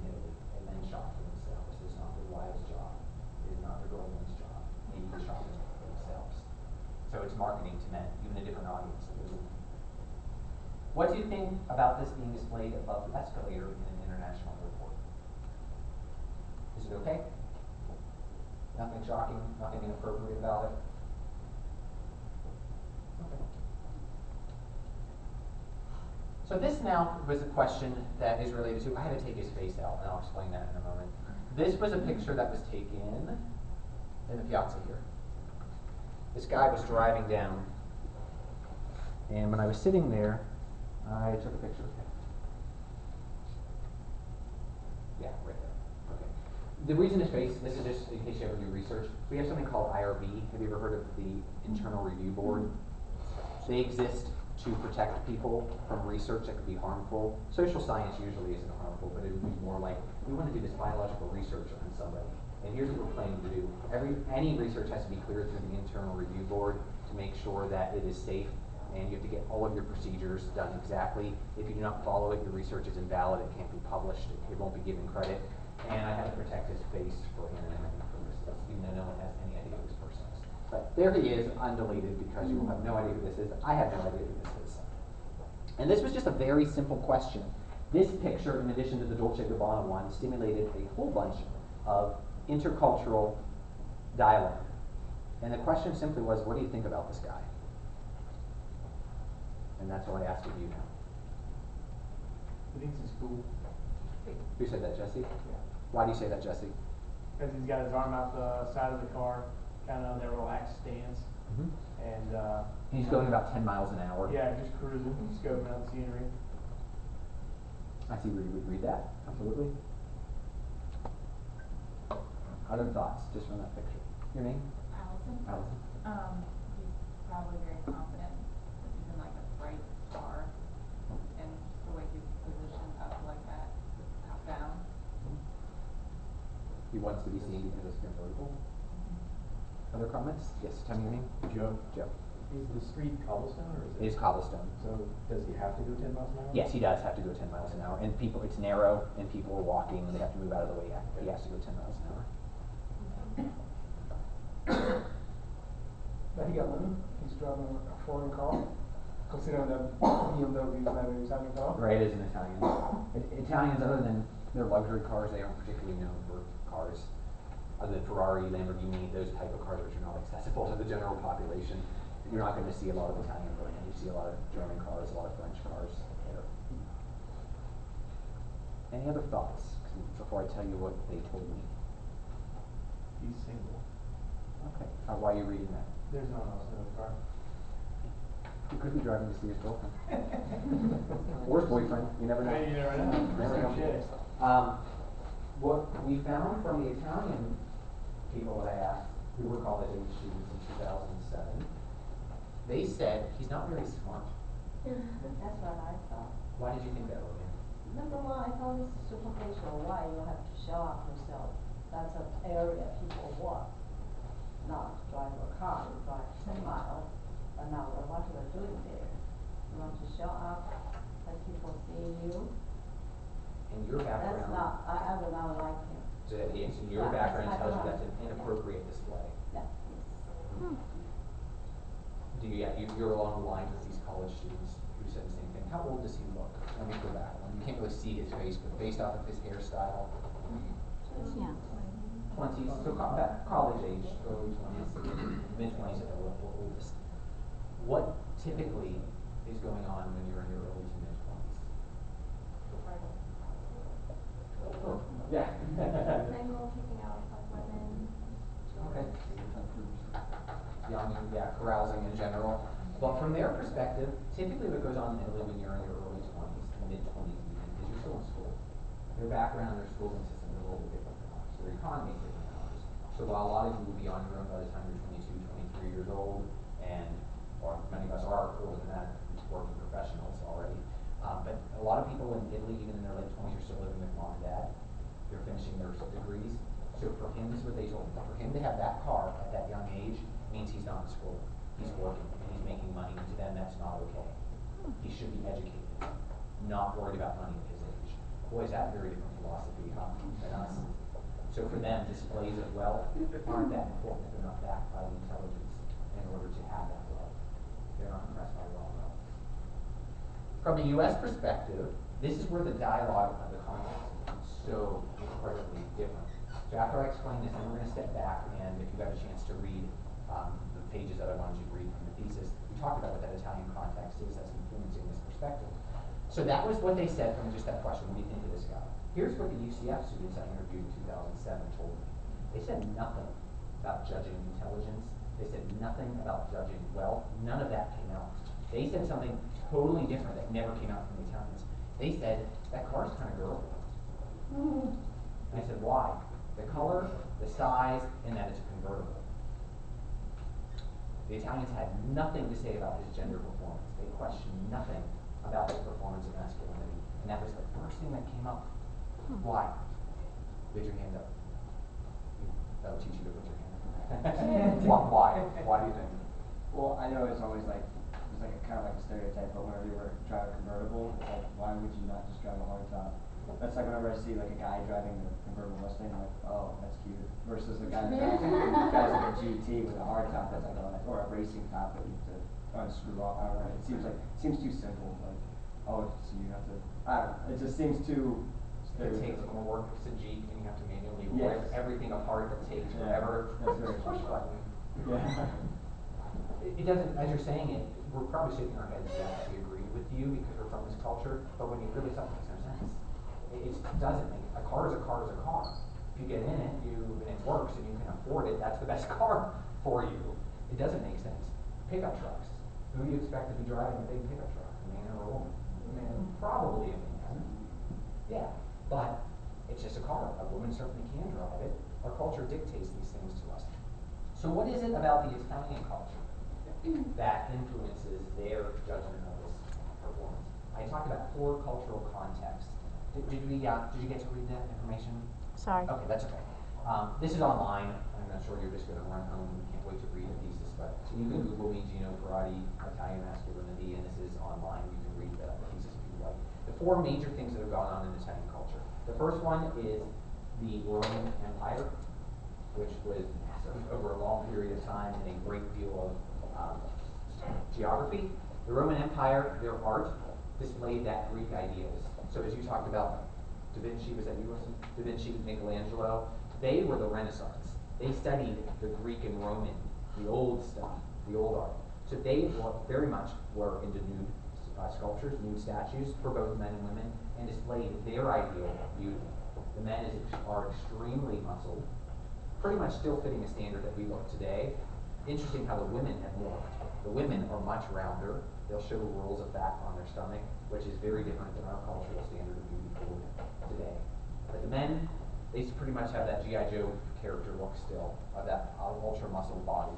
in Italy. And men shop for themselves. It's not their wives' job. Not the girlfriend's job, they need to shop for themselves. So it's marketing to men, even a different audience. What do you think about this being displayed above the escalator in an international airport? Is it okay? Nothing shocking, nothing inappropriate about it? Okay. So this now was a question that is related to, I had to take his face out, and I'll explain that in a moment. This was a picture that was taken in the piazza here. This guy was driving down, and when I was sitting there, I took a picture of him. Yeah, right there. Okay. The reason it's based, this is just in case you ever do research, we have something called I R B. Have you ever heard of the Internal Review Board? They exist to protect people from research that could be harmful. Social science usually isn't harmful, but it would be more like, we want to do this biological research on somebody, and here's what we're planning to do. Every, any research has to be cleared through the Internal Review Board to make sure that it is safe, and you have to get all of your procedures done exactly. If you do not follow it, your research is invalid, it can't be published, it won't be given credit, and I have to protect his face for anonymity purposes, even though no one has any idea who this person is. But there he is, undeleted, because you will have no idea who this is. I have no idea who this is. And this was just a very simple question. This picture, in addition to the Dolce and Gabbana one, stimulated a whole bunch of intercultural dialogue. And the question simply was, what do you think about this guy? And that's what I asked of you now. He thinks he's cool. Who said that, Jesse? Yeah. Why do you say that, Jesse? Because he's got his arm out the side of the car, kind of on their relaxed stance. Mm-hmm. And uh, he's going about ten miles an hour. Yeah, just cruising, just scoping out the scenery. I see where you would read that, absolutely. Other thoughts, just from that picture. Your name? Allison. Allison. Um, he's probably very confident. He's in like a bright star, and the way he's positioned up like that, top down. He wants to be seen because it's convertible. Mm-hmm. Other comments? Yes, tell me your name. Joe. Joe. Is the street cobblestone or is it? It is cobblestone. So does he have to go ten miles an hour? Yes, he does have to go ten miles an hour. And people, it's narrow and people are walking and they have to move out of the way. He has to go ten miles an hour. But he got money. He's driving a foreign car. Considering that B M W is not an Italian car. Right, it is an Italian. Italians, other than their luxury cars, they aren't particularly known for cars. Other than Ferrari, Lamborghini, those type of cars which are not accessible to the general population. You're not going to see a lot of Italian brands. You see a lot of German cars, a lot of French cars there. Any other thoughts before I tell you what they told me? He's single. Okay. Uh, why are you reading that? There's no one else in the car. He could be driving to see his girlfriend. Or his boyfriend. You never know. You never know. You never know. Shit. Um, what we found from the Italian people that I asked, who were college age students in two thousand seven, they said he's not very smart. That's what I thought. Why did you think that, Logan? Number one, I thought it's superficial. Why you have to show off yourself? That's an area people walk, not drive a car. You drive ten miles, but now what you are doing there? You want to show off that people see you. And your background. That's not. I, I would not like him. So yes, and your yeah, background tells you that's an inappropriate yeah. display. Yeah. Hmm. Do you, yeah, you, you're along the lines with these college students who said the same thing. How old does he look? Let me go back one. You can't really see his face, but based off of his hairstyle, yeah, twenties. So college age, early twenties, mid twenties at the oldest. What typically is going on when you're in your early to mid twenties? Oh, yeah. Single, taking out with women. Okay. Young, yeah, carousing in general. But from their perspective, typically what goes on in Italy when you're in your early twenties, mid twenties even, is you're still in school. Your background or schooling system is a little bit different than ours. Your economy is different than ours. So while a lot of you will be on your own by the time you're twenty-two, twenty-three years old, and or many of us are older than that, working professionals already. Um, but a lot of people in Italy, even in their late twenties, are still living with mom and dad. They're finishing their degrees. So for him, this is what they told me. For him to have that car at that young age means he's not in school. He's working and he's making money. And to them, that's not okay. He should be educated, not worried about money at his age. Boy, is that a very different philosophy huh, than us. So for them, displays of wealth aren't that important. They're not backed by the intelligence in order to have that wealth. They're not impressed by raw wealth. From a U S perspective, this is where the dialogue of the context is so incredibly different. So after I explain this, then we're going to step back, and if you have a chance to read um, the pages that I wanted you to read from the thesis, we talked about what that Italian context is that's influencing this perspective. So that was what they said from just that question, what do you think of this guy? Here's what the U C F students I interviewed in two thousand seven told me. They said nothing about judging intelligence. They said nothing about judging wealth. None of that came out. They said something totally different that never came out from the Italians. They said, that car's kind of girl. Mm. And I said, why? The color, the size, and that it's a convertible. The Italians had nothing to say about his gender performance. They questioned nothing about his performance of masculinity. And that was the first thing that came up. Hmm. Why? Raise your hand up. That would teach you to put your hand up. why, why? Why do you think? Well, I know it's always like, it's like a, kind of like a stereotype, but whenever you were drive a convertible, it's like, why would you not just drive a hardtop? That's like whenever I see like a guy driving a convertible Mustang, I'm like, oh, that's cute. Versus the guy that drives like a G T with a hard top, that's like, oh, or a racing top that you have to unscrew off. I don't know. It seems like it seems too simple. Like, oh, so you have to. I don't know. It just seems too. It takes more work. It's a Jeep, and you have to manually yes. rip everything apart. That takes yeah. forever. That's very push button. Yeah. It doesn't. As you're saying it, we're probably shaking our heads that we agree with you because we're from this culture. But when you really stop, it makes no sense. It doesn't make it. A car is a car is a car. If you get in it, you and it works and you can afford it, that's the best car for you. It doesn't make sense. Pickup trucks. Who do you expect to be driving a big pickup truck? A man or a woman? A man, probably a man. Yeah, but it's just a car. A woman certainly can drive it. Our culture dictates these things to us. So what is it about the Italian culture that influences their judgment of this performance? I talked about four cultural contexts. Did, did we? Uh, did you get to read that information? Sorry. Okay, that's okay. Um, this is online. I'm not sure you're just going to run home. You can't wait to read the thesis, but so you can Google me, Gino Perrotte, Italian masculinity, and this is online. You can read the thesis if you like. The four major things that have gone on in Italian culture. The first one is the Roman Empire, which was massive over a long period of time and a great deal of um, geography. The Roman Empire, their art, displayed that Greek ideas. So as you talked about, Da Vinci, was that you, Da Vinci, Michelangelo, they were the Renaissance. They studied the Greek and Roman, the old stuff, the old art. So they very much were into nude uh, sculptures, nude statues for both men and women, and displayed their ideal of beauty. The men is, are extremely muscled, pretty much still fitting a standard that we look today. Interesting how the women have morphed. The women are much rounder. They'll show rolls of fat on their stomach, which is very different than our cultural standard of beauty for women today. But the men, they pretty much have that G I Joe character look still, of that uh, ultra-muscle body.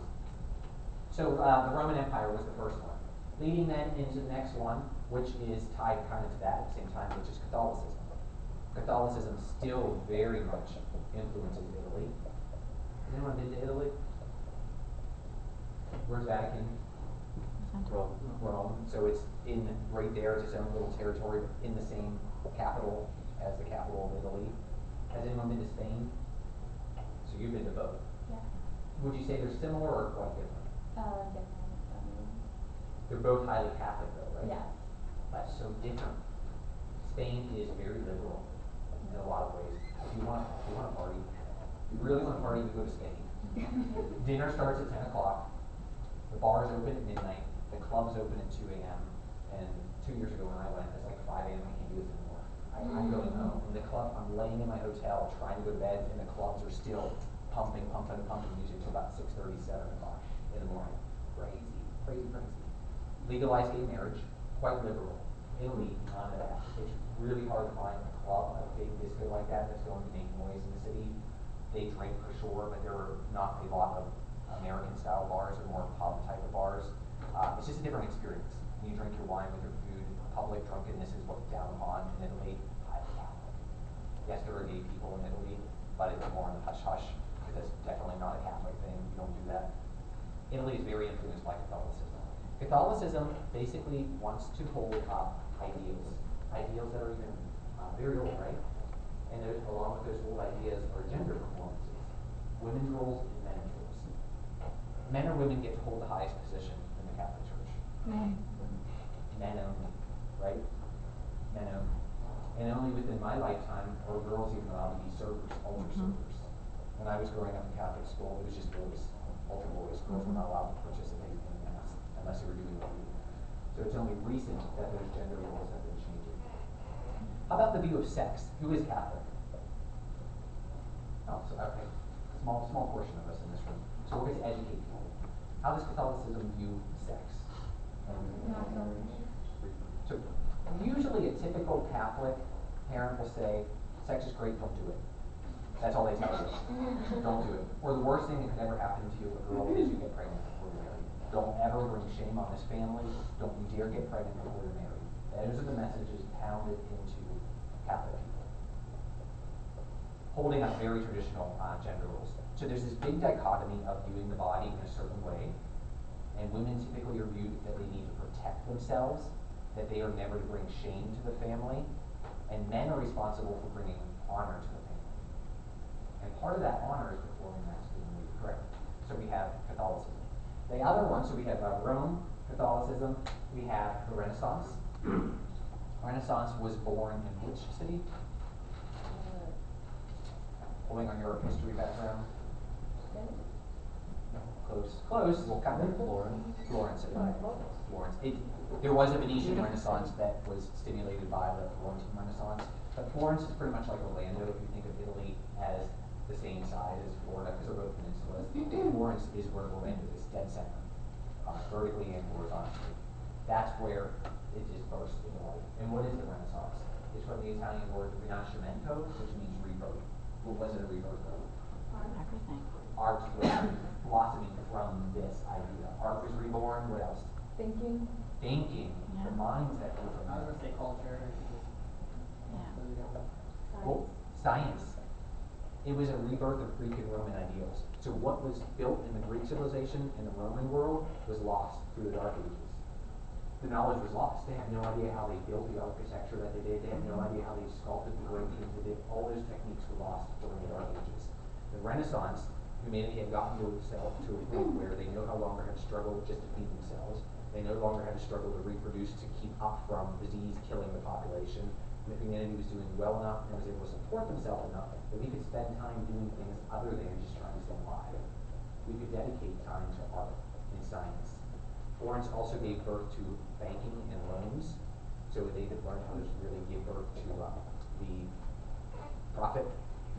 So uh, the Roman Empire was the first one. Leading then into the next one, which is tied kind of to that at the same time, which is Catholicism. Catholicism still very much influences Italy. Has anyone been to Italy? Where's Vatican? Well, well, so it's in right there, it's its own little territory in the same capital as the capital of Italy. Has anyone been to Spain? So you've been to both. Yeah. Would you say they're similar or quite different? Uh, different. Um, they're both highly Catholic though, right? Yeah. That's so different. Spain is very liberal in a lot of ways. If you want, if you want to party, if you really want to party, you go to Spain. Dinner starts at ten o'clock. The bars open at midnight. The clubs open at two A M And two years ago when I went, it's like five A M I can't do this anymore. I, I'm going home. In the club, I'm laying in my hotel trying to go to bed, and the clubs are still pumping, pumping, pumping music till about six thirty, seven o'clock in the morning. Crazy, crazy, crazy. Legalized gay marriage, quite liberal. Italy, none of that. It's really hard to find a club, a big disco like that that's going to make noise in the city. They drink for sure, but there are not a lot of American-style bars or more pub type of bars. Uh, it's just a different experience. When you drink your wine with your food, public drunkenness is looked down upon in Italy. Yes, there are gay people in Italy, but it's more in the hush-hush, because that's definitely not a Catholic thing. You don't do that. Italy is very influenced by Catholicism. Catholicism basically wants to hold up ideals, ideals that are even uh, very old, right? And those, along with those old ideas are gender performances, women's roles and men's roles. Men or women get to hold the highest position in the Catholic Church? Men. Men only, right? Men only. And only within my lifetime were girls even allowed to be servers, older mm-hmm. servers. When I was growing up in Catholic school, it was just boys, older boys. Girls mm-hmm. were not allowed to participate in mass unless they were doing what we were. So it's only recent that those gender roles have been changing. How about the view of sex? Who is Catholic? Oh, so, okay. Small, small portion of us in this room. So we're going to educate people. How does Catholicism view sex? Um, not typical Catholic parent will say, sex is great, don't do it. That's all they tell us. Don't do it. Or the worst thing that could ever happen to you, a girl, is you get pregnant before you're married. Don't ever bring shame on this family. Don't you dare get pregnant before you're married. Those are the messages pounded into Catholic people, holding on very traditional uh, gender roles. So there's this big dichotomy of viewing the body in a certain way, and women typically are viewed that they need to protect themselves, that they are never to bring shame to the family, and men are responsible for bringing honor to the family. And part of that honor is performing masculinity correctly. So we have Catholicism. The other one, so we have uh, Rome, Catholicism, we have the Renaissance. Renaissance was born in which city? Pulling on your history background. No, close, close. Well, kind of Florence. Florence, Florence. It, there was a Venetian Renaissance that was stimulated by the Florentine Renaissance, but Florence is pretty much like Orlando if you think of Italy as the same size as Florida, because they're both peninsulas. Florence is where Orlando is, dead center, uh, vertically and horizontally. That's where it is burst in the world. And what is the Renaissance? It's from the Italian word rinascimento, which means rebirth. What was it a rebirth of? Everything. Art was blossoming from this idea. Art was reborn. What else? Thinking. Thinking. Yeah. The mindset. I was going to say culture. Yeah. Science. Well, science. It was a rebirth of Greek and Roman ideals. So what was built in the Greek civilization in the Roman world was lost through the Dark Ages. The knowledge was lost. They had no idea how they built the architecture that they did. They had no idea how they sculpted the Corinthians. They did. All those techniques were lost during the Dark Ages. The Renaissance, humanity had gotten to itself to a point where they no longer had to struggle just to feed themselves. They no longer had to struggle to reproduce to keep up from disease killing the population. And if humanity was doing well enough and was able to support themselves enough that we could spend time doing things other than just trying to stay alive, we could dedicate time to art and science. Florence also gave birth to banking and loans, so they could learn how to really give birth to uh, the profit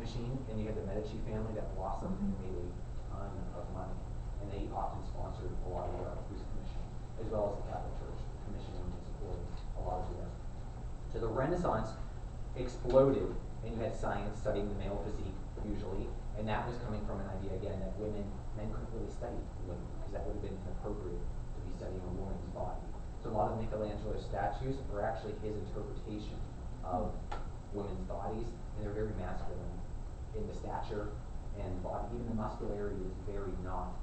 machine. And you had the Medici family that blossomed and made a ton of money, and they often sponsored a lot of the Archbishop's Commission, as well as the Catholic Church commissioning and supporting a lot of them. So the Renaissance exploded, and you had science studying the male physique usually, and that was coming from an idea again that women, men couldn't really study women because that would have been inappropriate to be studying a woman's body. So a lot of Michelangelo's statues were actually his interpretation of women's bodies, and they're very masculine in the stature and body. Even the muscularity is very not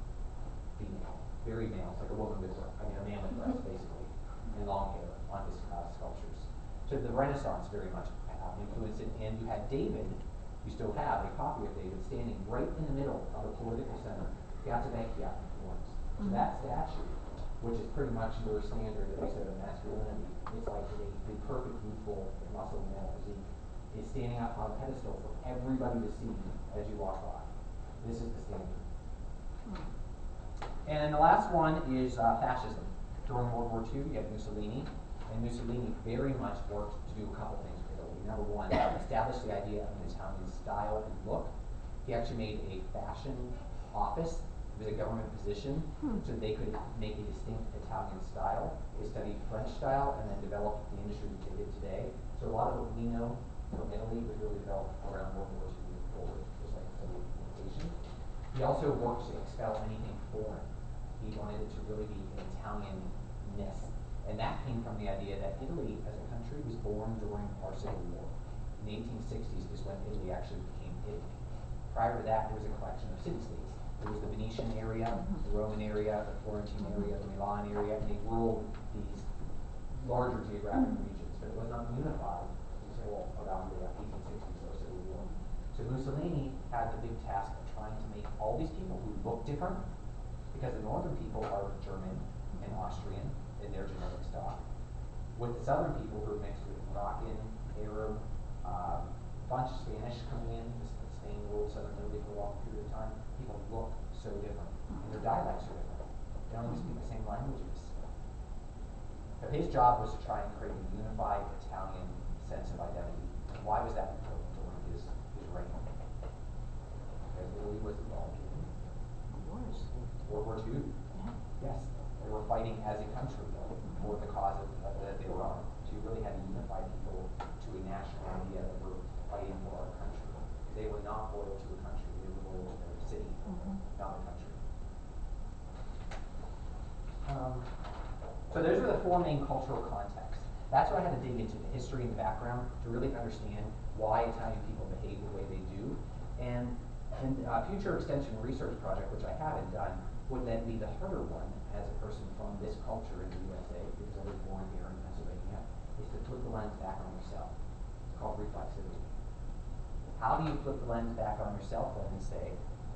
female, very male. It's like a woman with breasts, I mean a man with breasts basically, and long hair on his uh, sculptures. So the Renaissance very much uh, influenced it, and you had David, you still have a copy of David standing right in the middle of the political center, Piazza Vecchia in Florence. So that statue, which is pretty much your standard that we said of masculinity, it's like the, the perfect youthful muscle male physique, is standing up on a pedestal for everybody to see as you walk by. This is the standard. And the last one is uh, fascism. During World War Two, you have Mussolini, and Mussolini very much worked to do a couple things for Italy. Number one, establish the idea of an Italian style and look. He actually made a fashion office. It was a government position, so they could make a distinct Italian style. They studied French style and then developed the industry they did today. So a lot of what we know from Italy was really developed around World War Two and forward, just like the implementation. He also worked to expel anything foreign. He wanted it to really be an Italian-ness. And that came from the idea that Italy as a country was born during our Civil War. In the eighteen sixties is when Italy actually became Italy. Prior to that, there was a collection of city-states. There was the Venetian area, the Roman area, the Florentine area, the Milan area, and they ruled these larger geographic regions, but it was not unified around the eighteen sixties or Civil War. So Mussolini had the big task of trying to make all these people who look different, because the northern people are German and Austrian in their genetic stock, with the southern people who are mixed with Moroccan, Arab, uh, bunch of Spanish coming in, Spain ruled southern Italy for a long period of time. People look so different, and their dialects are different. They don't even speak the same languages. But his job was to try and create a unified Italian sense of identity. And why was that important during his, his reign? Because Italy was involved in wars. World War Two. Yeah. Yes, they were fighting as a country though, for the cause of, uh, that they were on. So to really have unified people to a national idea that we're fighting for our country. They were not loyal to the country, they were loyal to their city, mm-hmm. not the country. Um, so those are the four main cultural contexts. That's where I had to dig into the history and the background to really understand why Italian people behave the way they do. And in a future extension research project, which I haven't done, would then be the harder one as a person from this culture in the U S A, because I was born here in Pennsylvania, is to put the lens back on yourself. It's called reflexivity. How do you flip the lens back on yourself then and say,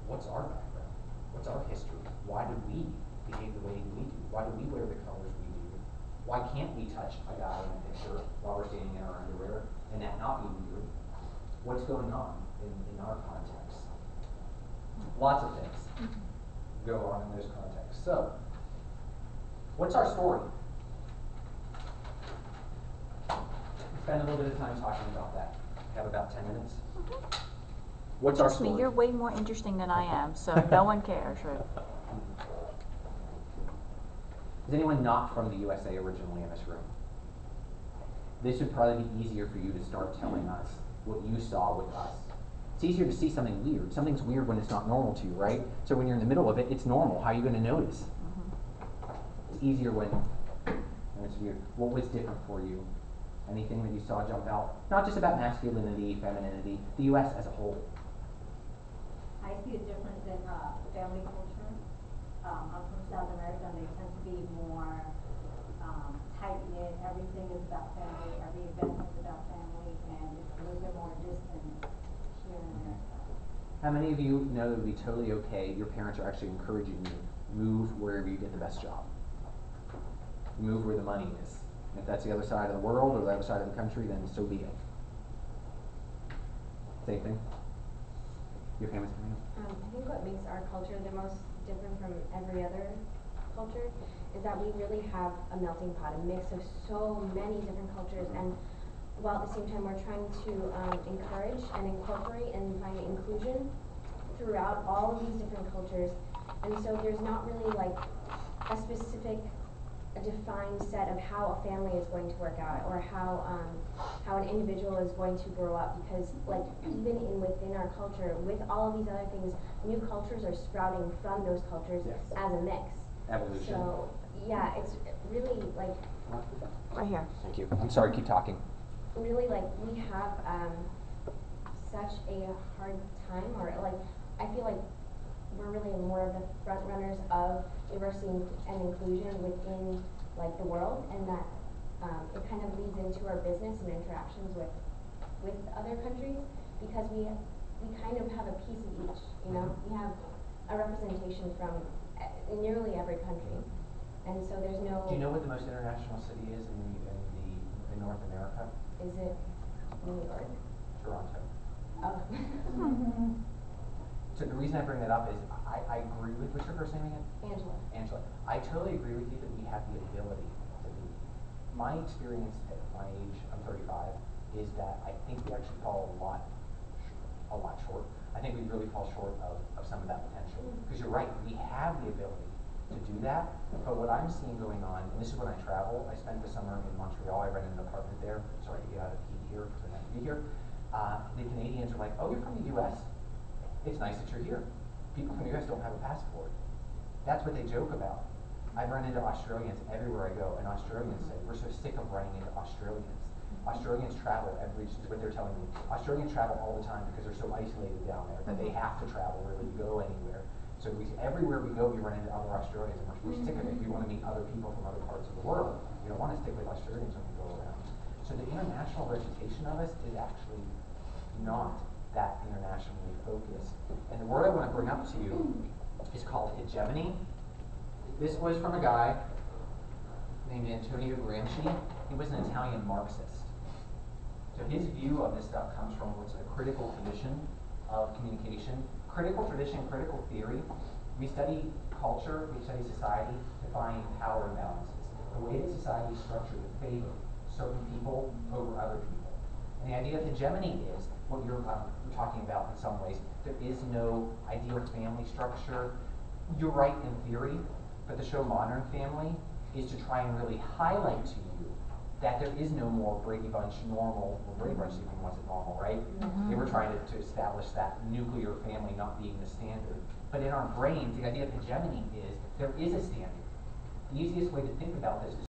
what's our background? What's our history? Why do we behave the way we do? Why do we wear the colors we do? Why can't we touch a guy in a picture while we're standing in our underwear and that not be weird? What's going on in, in our context? Lots of things go on in those contexts. So, what's our story? We spend a little bit of time talking about that. Have about ten minutes. Mm-hmm. What's our story? You're way more interesting than I am, so no one cares. Right? Is anyone not from the U S A originally in this room? This would probably be easier for you to start telling us what you saw with us. It's easier to see something weird. Something's weird when it's not normal to you, right? So when you're in the middle of it, it's normal. How are you going to notice? Mm-hmm. It's easier when, when it's weird. What was different for you? Anything that you saw jump out? Not just about masculinity, femininity, the U S as a whole. I see a difference in uh, family culture. Um, I'm from South America, and they tend to be more um, tight-knit. Everything is about family. Every event is about family, and it's a little bit more distant here in America. How many of you know that it would be totally okay? Your parents are actually encouraging you. Move wherever you get the best job. Move where the money is. If that's the other side of the world or the other side of the country, then so be it. Same thing. Your family's coming up. Um, I think what makes our culture the most different from every other culture is that we really have a melting pot, a mix of so many different cultures, and while at the same time we're trying to um, encourage and incorporate and find inclusion throughout all of these different cultures, and so there's not really like a specific a defined set of how a family is going to work out, or how um, how an individual is going to grow up, because like even in within our culture, with all of these other things, new cultures are sprouting from those cultures yes. as a mix. Evolution. So yeah, it's really like right here. Thank you. I'm sorry. Keep talking. Really, like we have um, such a hard time, or like I feel like we're really more of the front runners of diversity and inclusion within like the world, and that um, it kind of leads into our business and interactions with with other countries, because we we kind of have a piece of each. You know, we have a representation from nearly every country, and so there's no. Do you know what the most international city is in the in, the, in North America? Is it New York? Toronto. Oh. So the reason I bring that up is I, I agree with, what's your first name again? Angela. Angela. I totally agree with you that we have the ability to lead. My experience at my age, I'm thirty-five, is that I think we actually fall a lot, a lot short. I think we really fall short of, of some of that potential. Because you're right, we have the ability to do that, but what I'm seeing going on, and this is when I travel, I spent the summer in Montreal, I rented an apartment there, sorry to get out of heat here, because I have to be here. Uh, the Canadians are like, oh, you're from the U S? It's nice that you're here. People from the U S don't have a passport. That's what they joke about. I've run into Australians everywhere I go, and Australians say, we're so sick of running into Australians. Australians travel every, this is what they're telling me. Australians travel all the time because they're so isolated down there that they have to travel really to go anywhere. So we, everywhere we go, we run into other Australians, and we're, we're sick of it. We want to meet other people from other parts of the world. We don't want to stick with Australians when we go around. So the international reputation of us is actually not that internationally focused. And the word I want to bring up to you is called hegemony. This was from a guy named Antonio Gramsci. He was an Italian Marxist. So his view of this stuff comes from what's a critical tradition of communication. Critical tradition, critical theory. We study culture, we study society to find power imbalances. The way that society is structured to favor certain people over other people. And the idea of hegemony is what you're um, talking about in some ways. There is no ideal family structure. You're right in theory, but the show Modern Family is to try and really highlight to you that there is no more Brady Bunch normal, well, Brady Bunch even wasn't normal, right? Mm-hmm. They were trying to, to establish that nuclear family not being the standard. But in our brains, the idea of hegemony is there is a standard. The easiest way to think about this is